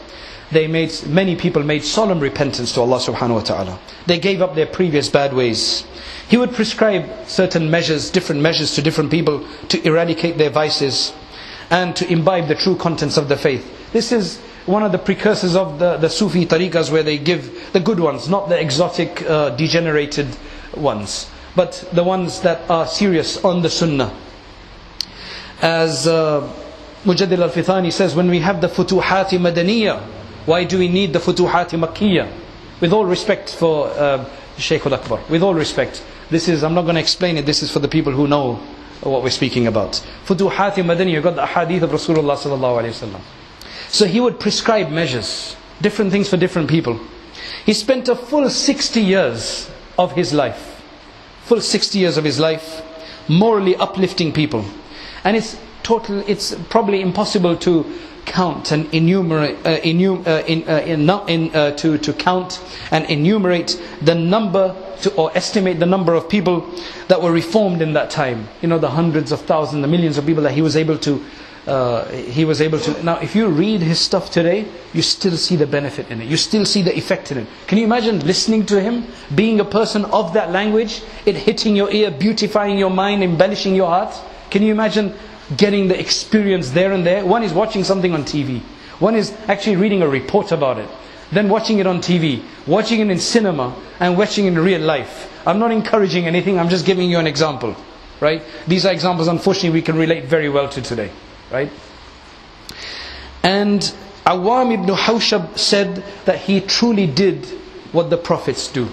Many people made solemn repentance to Allah subhanahu wa ta'ala. They gave up their previous bad ways. He would prescribe certain measures, different measures to different people to eradicate their vices and to imbibe the true contents of the faith. This is one of the precursors of the Sufi tariqas, where they give the good ones, not the exotic, degenerated ones, but the ones that are serious on the sunnah. As Mujaddid al-Fithani says, when we have the futuhati madaniyah, why do we need the futuhati makkiyah? With all respect for Shaykh al-Akbar, with all respect, this is, I'm not going to explain it, this is for the people who know what we're speaking about. Futuhati madaniyah, you've got the ahadith of Rasulullah sallallahu alayhi wa sallam. So he would prescribe measures, different things for different people. He spent a full 60 years of his life. Full 60 years of his life, morally uplifting people. And it's probably impossible to count and enumerate the number or estimate the number of people that were reformed in that time. You know, the hundreds of thousands, the millions of people that he was able to. Now, if you read his stuff today, you still see the benefit in it. You still see the effect in it. Can you imagine listening to him, being a person of that language, it hitting your ear, beautifying your mind, embellishing your heart? Can you imagine getting the experience there and there? One is watching something on TV. One is actually reading a report about it. Then watching it on TV, watching it in cinema, and watching it in real life. I'm not encouraging anything, I'm just giving you an example. Right? These are examples, unfortunately, we can relate very well to today. Right? And Awam ibn Hawshab said that he truly did what the prophets do.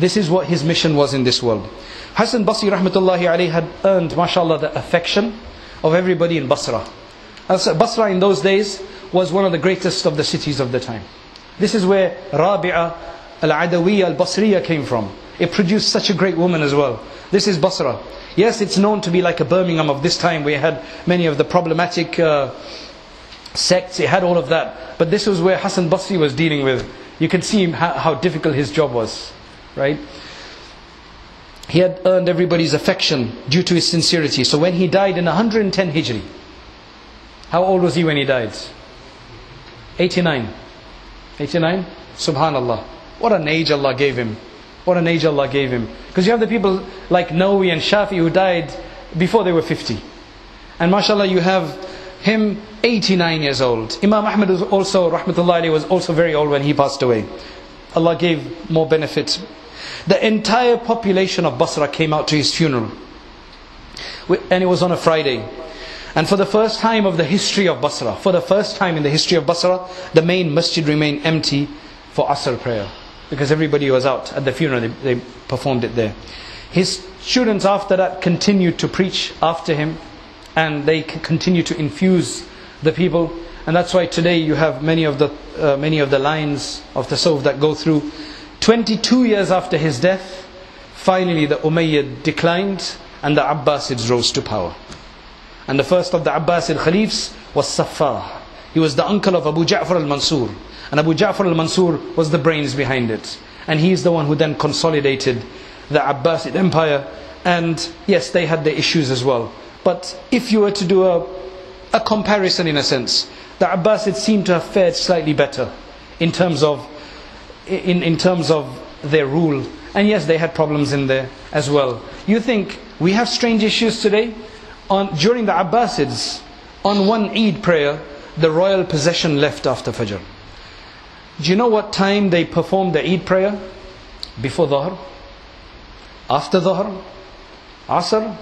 This is what his mission was in this world. Hasan Basri rahmatullahi alayhi had earned, mashallah, the affection of everybody in Basra. Basra in those days was one of the greatest of the cities of the time. This is where Rabi'a al-Adawiyya al-Basriya came from. It produced such a great woman as well. This is Basra. Yes, it's known to be like a Birmingham of this time. We had many of the problematic sects. It had all of that. But this was where Hasan Basri was dealing with. You can see how difficult his job was. Right? He had earned everybody's affection due to his sincerity. So when he died in 110 Hijri, how old was he when he died? 89. 89? Subhanallah. What an age Allah gave him. What an age Allah gave him. Because you have the people like Nawawi and Shafi who died before they were 50. And mashallah, you have him 89 years old. Imam Ahmad was also, rahmatullahi alayhi, was also very old when he passed away. Allah gave more benefit. The entire population of Basra came out to his funeral. And it was on a Friday. And for the first time of the history of Basra, for the first time in the history of Basra, the main masjid remained empty for Asr prayer, because everybody was out at the funeral. They performed it there. His students after that continued to preach after him, and they continued to infuse the people. And that's why today you have many of the lines of tasawwuf that go through. 22 years after his death, finally the Umayyad declined and the Abbasids rose to power. And the first of the Abbasid Khalifs was Saffah. He was the uncle of Abu Ja'far al-Mansur. And Abu Ja'far al-Mansur was the brains behind it. And he is the one who then consolidated the Abbasid Empire. And yes, they had their issues as well. But if you were to do a comparison in a sense, the Abbasids seem to have fared slightly better in terms of their rule. And yes, they had problems in there as well. You think we have strange issues today? During the Abbasids, on one Eid prayer, the royal possession left after Fajr. Do you know what time they performed the Eid prayer? Before Dhuhr, after Dhuhr, Asr,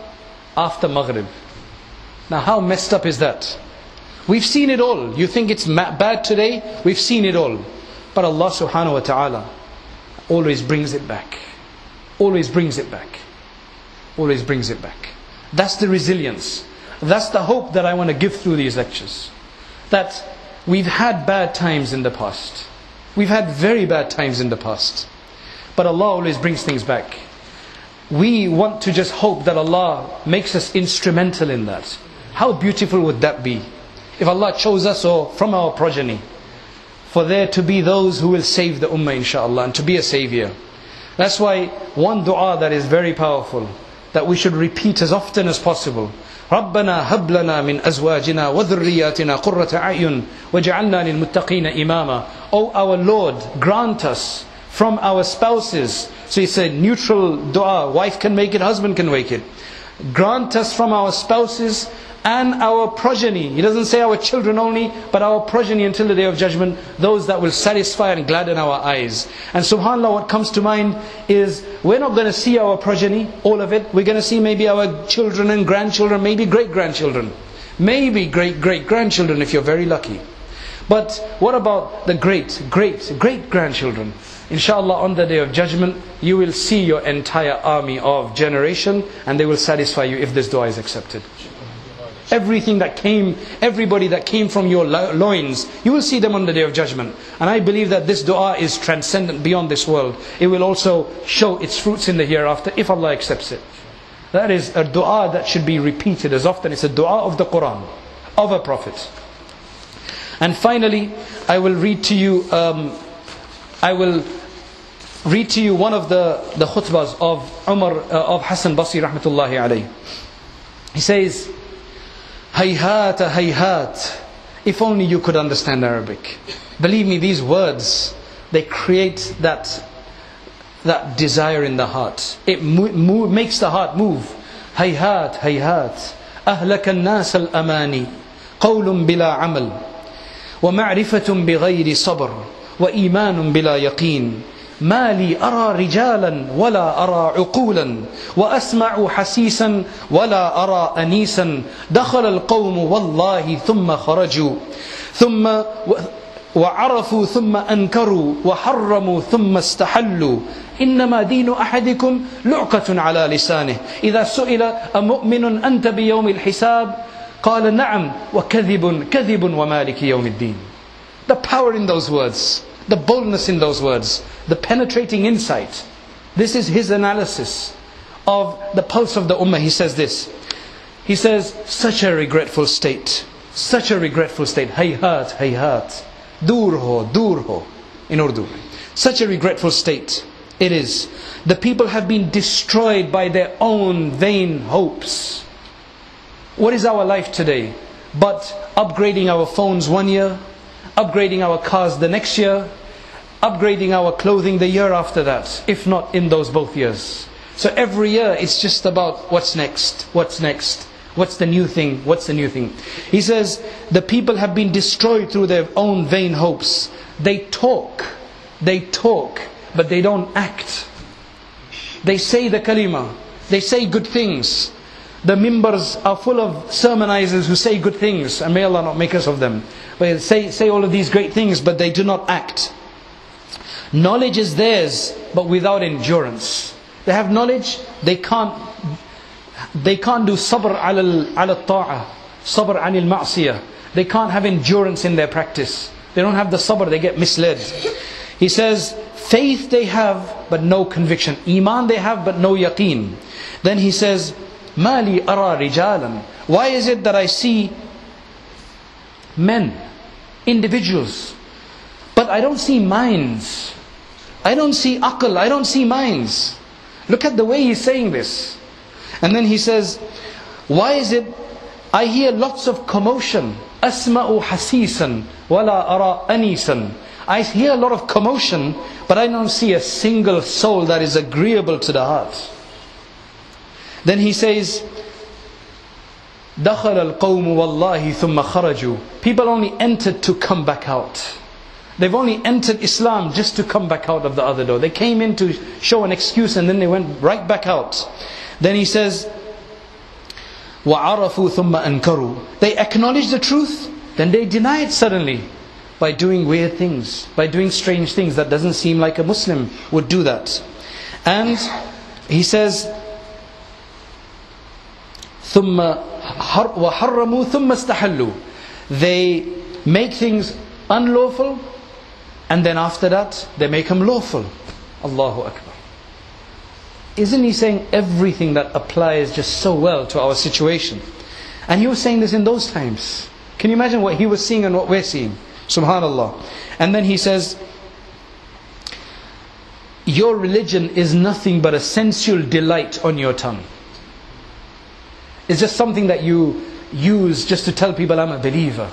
after Maghrib. Now how messed up is that? We've seen it all. You think it's bad today? We've seen it all. But Allah subhanahu wa ta'ala always brings it back. Always brings it back. Always brings it back. That's the resilience. That's the hope that I want to give through these lectures. That we've had bad times in the past. We've had very bad times in the past. But Allah always brings things back. We want to just hope that Allah makes us instrumental in that. How beautiful would that be? If Allah chose us or from our progeny, for there to be those who will save the ummah inshaAllah, and to be a savior. That's why one dua that is very powerful, that we should repeat as often as possible. رَبَّنَا هَبْ لَنَا مِنْ أَزْوَاجِنَا وَذُرِّيَّاتِنَا قُرَّةَ أَعْيُنٍ وَجَعَلْنَا لِلْمُتَّقِينَ إِمَامًا. O our Lord, grant us from our spouses. So he said, neutral dua, wife can make it, husband can make it. Grant us from our spouses and our progeny. He doesn't say our children only, but our progeny until the day of judgment, those that will satisfy and gladden our eyes. And subhanAllah, what comes to mind is, we're not going to see our progeny, all of it. We're going to see maybe our children and grandchildren, maybe great-grandchildren. Maybe great-great-grandchildren if you're very lucky. But what about the great-great-great-grandchildren? Inshallah, on the day of judgment, you will see your entire army of generation, and they will satisfy you if this dua is accepted. Everything that came, everybody that came from your loins, you will see them on the day of judgment. And I believe that this dua is transcendent beyond this world. It will also show its fruits in the hereafter if Allah accepts it. That is a dua that should be repeated as often. It's a dua of the Quran, of a prophet. And finally, I will read to you one of the khutbahs of Hasan al-Basri rahmatullahi alayhi. He says, Hayhat, hayhat. If only you could understand Arabic. Believe me, these words, they create that desire in the heart. It makes the heart move. Hayhat, hayhat. Ahlaka an-nas al-amani. Qawlun bila amal. Wa ma'rifatun bighayri sabr. Wa imanun bila yaqeen. ما لي أرى رجالا ولا أرى عقولا وأسمع حسيسا ولا أرى أنيسا دخل القوم والله ثم خرجوا ثم وعرفوا ثم أنكروا وحرموا ثم استحلوا إنما دين أحدكم لعقة على لسانه إذا سئل أمؤمن أنت بيوم الحساب قال نعم وكذب كذب ومالك يوم الدين. The power in those words. The boldness in those words, the penetrating insight. This is his analysis of the pulse of the ummah. He says this. He says, such a regretful state. Such a regretful state. Hayhat, hayhat. Dur ho, dur ho. In Urdu. Such a regretful state it is. The people have been destroyed by their own vain hopes. What is our life today? But upgrading our phones one year, upgrading our cars the next year, upgrading our clothing the year after that, if not in those both years. So every year it's just about what's next, what's next, what's the new thing, what's the new thing. He says, the people have been destroyed through their own vain hopes. They talk, but they don't act. They say the kalima, they say good things, The mimbars are full of sermonizers who say good things, and may Allah not make us of them. But say all of these great things, but they do not act. Knowledge is theirs, but without endurance. They have knowledge, they can't do sabr ala ta'ah, sabr anil ma'siyah. They can't have endurance in their practice. They don't have the sabr, they get misled. He says, faith they have, but no conviction. Iman they have, but no yaqeen. Then he says, Mali ara rijalan. Why is it that I see men, individuals, but I don't see minds? I don't see aql, I don't see minds. Look at the way he's saying this. And then he says, why is it I hear lots of commotion? Asma'u hasisan, wala ara anisan. I hear a lot of commotion, but I don't see a single soul that is agreeable to the heart. Then he says, دَخَلَ الْقَوْمُ وَاللَّهِ ثُمَّ خَرَجُوا. People only entered to come back out. They've only entered Islam just to come back out of the other door. They came in to show an excuse and then they went right back out. Then he says, وَعَرَفُوا ثُمَّ أَنْكَرُوا. They acknowledge the truth, then they deny it suddenly by doing weird things, by doing strange things. That doesn't seem like a Muslim would do that. And he says, ثم وحرموا ثم استحلوا. They make things unlawful and then after that they make them lawful. Allahu Akbar. Isn't he saying everything that applies just so well to our situation? And he was saying this in those times. Can you imagine what he was seeing and what we're seeing? Subhanallah. And then he says, your religion is nothing but a sensual delight on your tongue. It's just something that you use just to tell people I'm a believer.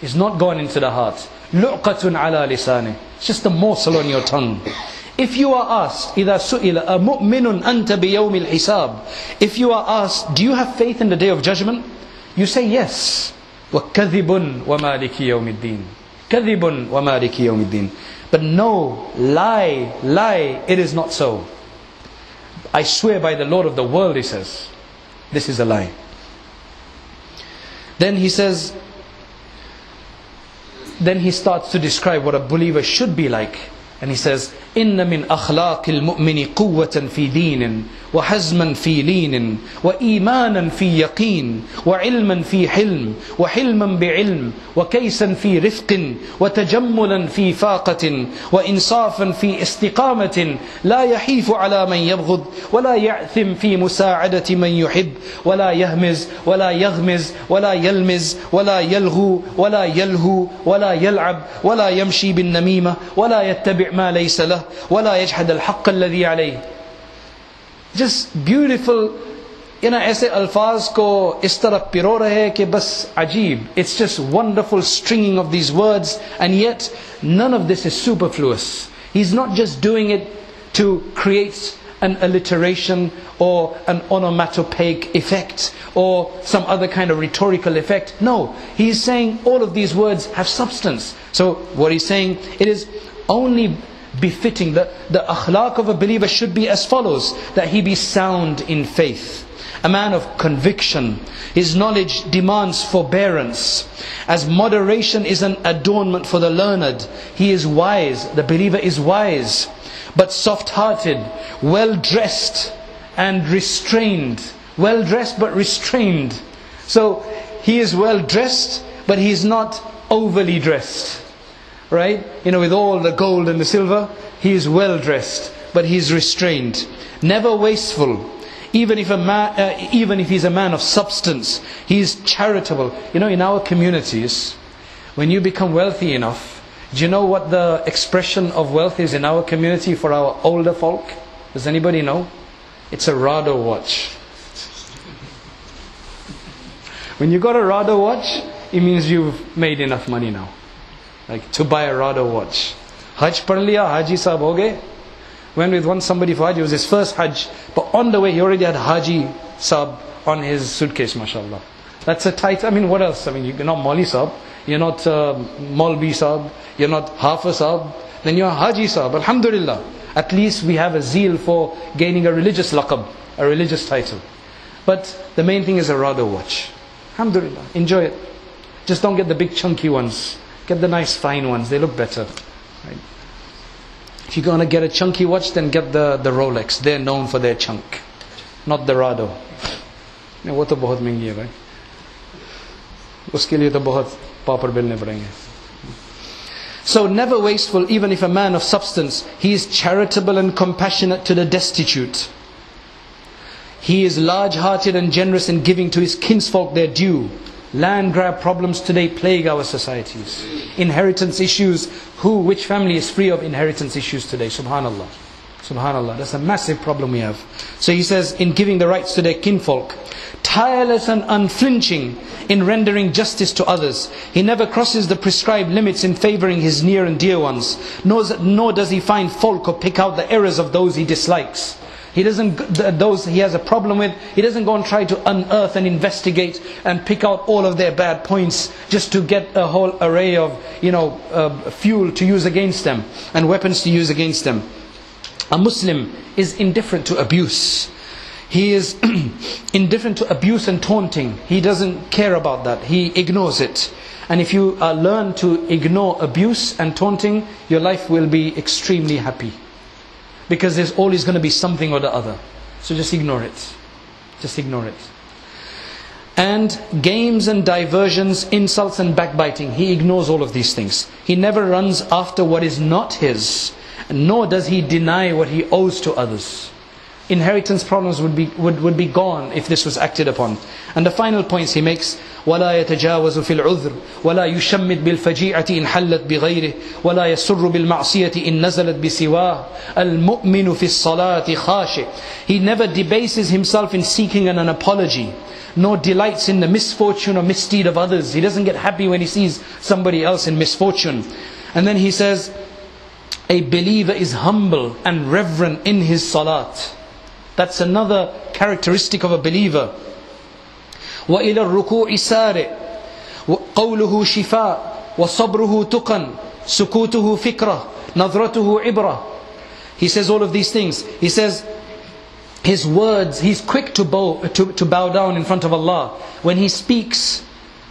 It's not gone into the heart. لُعْقَةٌ عَلَى لِسَانِهِ. It's just a morsel on your tongue. If you are asked, إِذَا سُئِلَ أَمُؤْمِنٌ أَنْتَ بِيَوْمِ الْحِسَابِ. If you are asked, do you have faith in the day of judgment? You say yes. وَكَذِبٌ وَمَالِكِ يَوْمِ الدِّينِ. كَذِبٌ وَمَالِكِ يَوْمِ الدِّينِ. But no, lie, it is not so. I swear by the Lord of the world, he says. This is a lie. Then he says, then he starts to describe what a believer should be like. And he says, إِنَّ مِنْ أَخْلَاقِ الْمُؤْمِنِ قُوَّةً فِي دِينٍ وَحَزْمًا فِي لِينٍ وَإِيمَانًا فِي يَقِينٍ وَعِلْمًا فِي حِلْمٍ وَحِلْمًا بِعِلْمٍ وَكَيْسًا فِي رِفْقٍ وَتَجَمُّلًا فِي فَاقَةٍ وَإِنصَافًا فِي استقامة لا يحيف على من يبغض ولا يعثم في مساعدة من يحب ولا يهمز ولا يغمز ولا يلمز ولا يلغو ولا يلهو ولا يلعب ولا يمشي بالنميمة ولا يتبع ما ليس له ولا يجحد الحق الذي عليه. Just beautiful, you know, ऐसे अल्फाज को इस तरह पिरो रहे कि बस अजीब. It's just wonderful stringing of these words, and yet none of this is superfluous. He's not just doing it to create an alliteration or an onomatopoeic effect or some other kind of rhetorical effect. No, he's saying all of these words have substance. So what he's saying, it is only befitting. The akhlaq of a believer should be as follows: that he be sound in faith, a man of conviction. His knowledge demands forbearance, as moderation is an adornment for the learned. He is wise, the believer is wise, but soft-hearted, well-dressed and restrained. Well-dressed but restrained. So he is well-dressed, but he is not overly dressed. Right? You know, with all the gold and the silver, he is well dressed, but he is restrained. Never wasteful, even if he's a man of substance. He is charitable. You know, in our communities, when you become wealthy enough, do you know what the expression of wealth is in our community for our older folk? Does anybody know? It's a Rado watch. When you got a Rado watch, it means you've made enough money now. Like to buy a Rado watch. Hajj par liya, Haji sahab ho gaye. Went with somebody for Hajj. It was his first Hajj, but on the way he already had Haji sahab on his suitcase. MashaAllah. That's a title. I mean, what else? I mean, you're not Mali sahab, you're not Malbi sahab, you're not Hafa sahab, then you're Haji sahab. Alhamdulillah, at least we have a zeal for gaining a religious laqab, a religious title. But the main thing is a Rado watch. Alhamdulillah, enjoy it. Just don't get the big chunky ones. Get the nice fine ones, they look better. Right? If you're going to get a chunky watch, then get the Rolex. They're known for their chunk, not the Rado. Wo to bahut mehengi hai bhai. Uske liye to bahut paapad belne padenge. So never wasteful, even if a man of substance, he is charitable and compassionate to the destitute. He is large-hearted and generous in giving to his kinsfolk their due. Land grab problems today plague our societies. Inheritance issues, which family is free of inheritance issues today? Subhanallah. Subhanallah, that's a massive problem we have. So he says, in giving the rights to their kinfolk, tireless and unflinching in rendering justice to others. He never crosses the prescribed limits in favoring his near and dear ones. Nor does he find fault or pick out the errors of those he dislikes. He doesn't, those he has a problem with, he doesn't go and try to unearth and investigate and pick out all of their bad points just to get a whole array of, fuel to use against them and weapons to use against them. A Muslim is indifferent to abuse. He is indifferent to abuse and taunting. He doesn't care about that. He ignores it. And if you learn to ignore abuse and taunting, your life will be extremely happy. Because there's always going to be something or the other. So just ignore it. Just ignore it. And games and diversions, insults and backbiting. He ignores all of these things. He never runs after what is not his. Nor does he deny what he owes to others. Inheritance problems would be gone if this was acted upon. And the final points he makes: وَلَا يَتَجَاوَزُ فِي الْعُذْرِ وَلَا يُشَمِّتْ بِالْفَجِيعَةِ إِنْ حَلَّتْ بِغَيْرِهِ وَلَا يَسُرُّ بِالْمَعْصِيَةِ إِنْ نَزَلَتْ بِسِوَاهِ الْمُؤْمِنُ فِي الصَّلَاةِ خَاشِعٌ. He never debases himself in seeking an apology, nor delights in the misfortune or misdeed of others. He doesn't get happy when he sees somebody else in misfortune. And then he says, a believer is humble and reverent in his salat. That's another characteristic of a believer. وَإِلَى الرُّكُوعِ سَارِئٌ قَوْلُهُ شِفَاءٌ وَصَبْرُهُ تُقًى سُكُوتُهُ فِكْرَةٌ نَظْرَتُهُ عِبْرَةٌ. He says all of these things. He says his words, he's quick to bow down in front of Allah. When he speaks,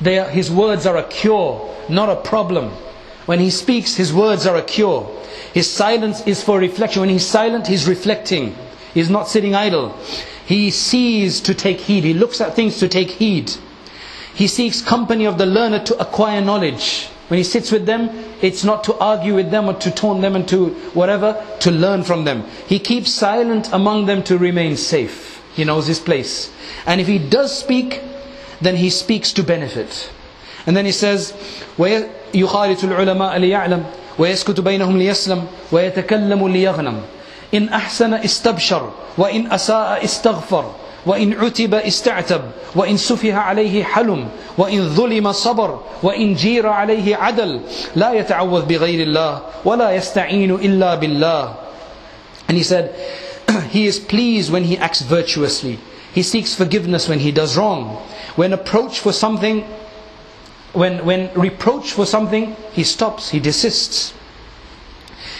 his words are a cure, not a problem. When he speaks, his words are a cure. His silence is for reflection. When he's silent, he's reflecting. He's not sitting idle. He sees to take heed. He looks at things to take heed. He seeks company of the learner to acquire knowledge. When he sits with them, it's not to argue with them or to taunt them and to whatever, to learn from them. He keeps silent among them to remain safe. He knows his place. And if he does speak, then he speaks to benefit. And then he says, يُخَالِطُ الْعُلَمَاءَ لِيَعْلَمْ وَيَسْكُتُ بَيْنَهُمْ لِيَسْلَمْ وَيَتَكَلَّمُ لِيَغْنَمْ إن أحسن استبشر وإن أساء استغفر وإن عتب استعتب وإن سفه عليه حلم وإن ظلم صبر وإن جير عليه عدل لا يتعوذ بغير الله ولا يستعين إلا بالله. And he said, he is pleased when he acts virtuously. He seeks forgiveness when he does wrong. When reproached for something, he stops, he desists.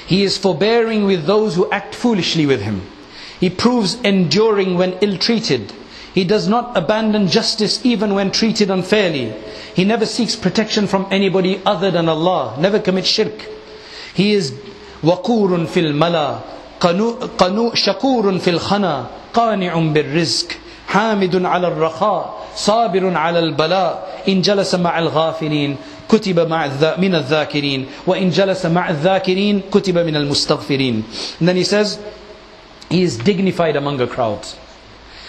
He is forbearing with those who act foolishly with him. He proves enduring when ill-treated. He does not abandon justice even when treated unfairly. He never seeks protection from anybody other than Allah. Never commits shirk. He is waqoorun fil mala, shakoorun fil khana, qani'un bil rizq, hamidun ala al-raqa, sabirun ala al-bala, in jalasa ma'al ghafilin. كتب من الذاكرين وإن جلس مع الذاكرين كتب من المستغفرين. And then he says, he is dignified among a crowd.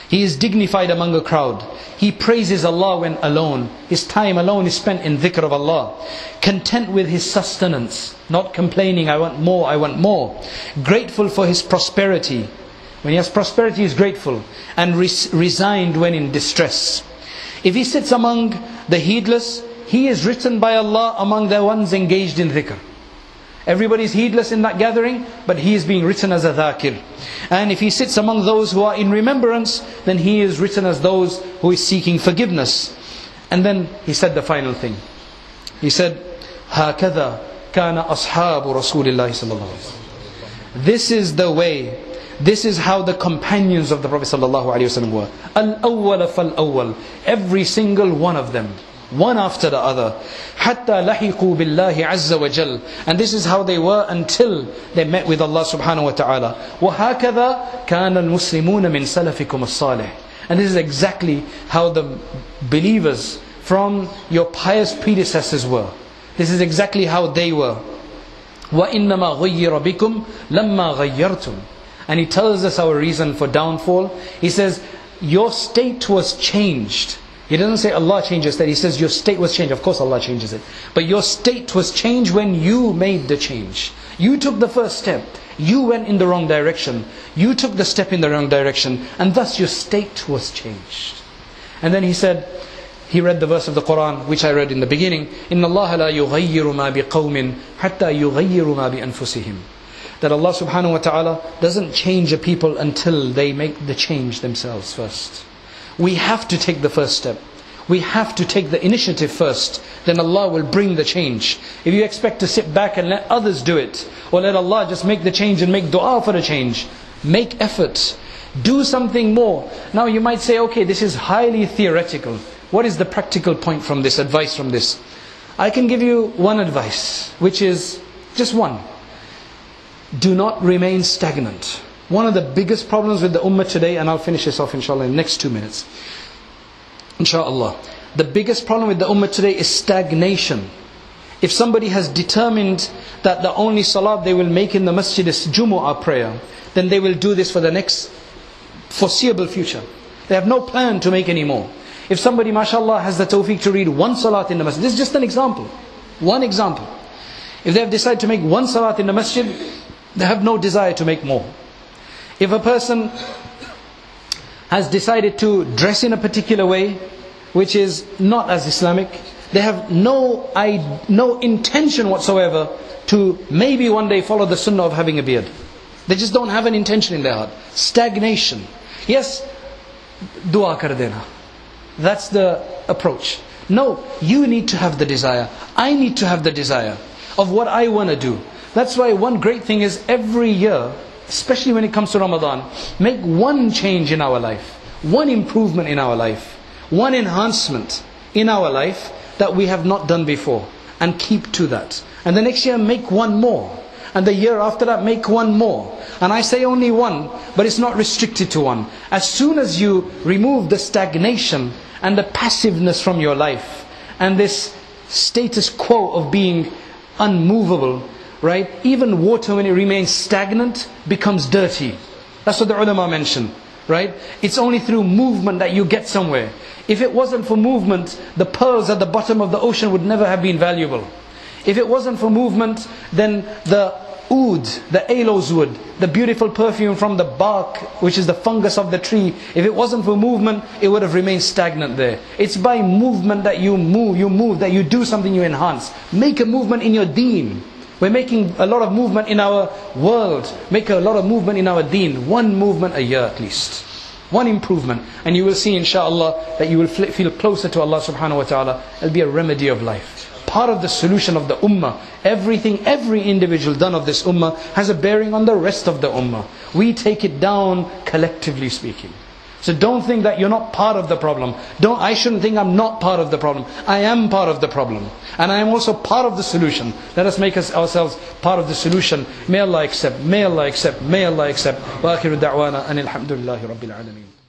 He is dignified among a crowd. He praises Allah when alone. His time alone is spent in dhikr of Allah. Content with his sustenance, not complaining, I want more, I want more. Grateful for his prosperity. When he has prosperity, he is grateful. And resigned when in distress. If he sits among the heedless, he is written by Allah among the ones engaged in dhikr. Everybody is heedless in that gathering, but he is being written as a dhakir. And if he sits among those who are in remembrance, then he is written as those who is seeking forgiveness. And then he said the final thing. He said, هَكَذَا كَانَ أَصْحَابُ رَسُولِ اللَّهِ صَلَّى اللَّهُ عَلَيْهِ وَسَلَّمَ. This is the way This is how the companions of the Prophet ﷺ were. Al-awwal fal-awwal. Every single one of them. One after the other. Hatta lahiqu billahi azza wa jal. And this is how they were until they met with Allah subhanahu wa ta'ala. وَهَكَذَا كَانَ الْمُسْلِمُونَ مِنْ سَلَفِكُمُ الصَّالِحِ. And this is exactly how the believers from your pious predecessors were. This is exactly how they were. وَإِنَّمَا غَيِّرَ بِكُمْ لَمَّا غَيَّرْتُمْ. And he tells us our reason for downfall. He says, your state was changed. He doesn't say Allah changes that. He says your state was changed. Of course Allah changes it. But your state was changed when you made the change. You took the first step. You went in the wrong direction. You took the step in the wrong direction. And thus your state was changed. And then he said, he read the verse of the Quran, which I read in the beginning. إِنَّ اللَّهَ لَا يُغَيِّرُ مَا بِقَوْمٍ حَتَّى يُغَيِّرُ مَا بِأَنفُسِهِمْ. That Allah subhanahu wa ta'ala doesn't change a people until they make the change themselves first. We have to take the first step. We have to take the initiative first. Then Allah will bring the change. If you expect to sit back and let others do it, or let Allah just make the change and make dua for the change, make effort. Do something more. Now you might say, okay, this is highly theoretical. What is the practical point from this, advice from this? I can give you one advice, which is just one. Do not remain stagnant. One of the biggest problems with the ummah today, and I'll finish this off inshallah in the next 2 minutes. Inshallah. The biggest problem with the ummah today is stagnation. If somebody has determined that the only salat they will make in the masjid is Jumu'ah prayer, then they will do this for the next foreseeable future. They have no plan to make any more. If somebody, mashallah, has the tawfiq to read one salat in the masjid, this is just an example. One example. If they have decided to make one salat in the masjid, they have no desire to make more. If a person has decided to dress in a particular way, which is not as Islamic, they have no intention whatsoever to maybe one day follow the sunnah of having a beard. They just don't have an intention in their heart. Stagnation. Yes, dua kar dena. That's the approach. No, you need to have the desire. I need to have the desire of what I want to do. That's why one great thing is every year, especially when it comes to Ramadan, make one change in our life, one improvement in our life, one enhancement in our life that we have not done before, and keep to that. And the next year make one more, and the year after that make one more. And I say only one, but it's not restricted to one. As soon as you remove the stagnation and the passiveness from your life, and this status quo of being unmovable, right? Even water, when it remains stagnant, becomes dirty. That's what the ulama mentioned, right? It's only through movement that you get somewhere. If it wasn't for movement, the pearls at the bottom of the ocean would never have been valuable. If it wasn't for movement, then the oud, the aloes wood, the beautiful perfume from the bark, which is the fungus of the tree, if it wasn't for movement, it would have remained stagnant there. It's by movement that you move, that you do something, you enhance. Make a movement in your deen. We're making a lot of movement in our world. Make a lot of movement in our deen. One movement a year at least. One improvement. And you will see inshallah that you will feel closer to Allah subhanahu wa ta'ala. It'll be a remedy of life. Part of the solution of the ummah. Everything, every individual done of this ummah has a bearing on the rest of the ummah. We take it down collectively speaking. So don't think that you're not part of the problem. I shouldn't think I'm not part of the problem. I am part of the problem. And I am also part of the solution. Let us make ourselves part of the solution. May Allah accept, may Allah accept, may Allah accept. Wa akhiru da'wana anil hamdulillahi rabbil alameen.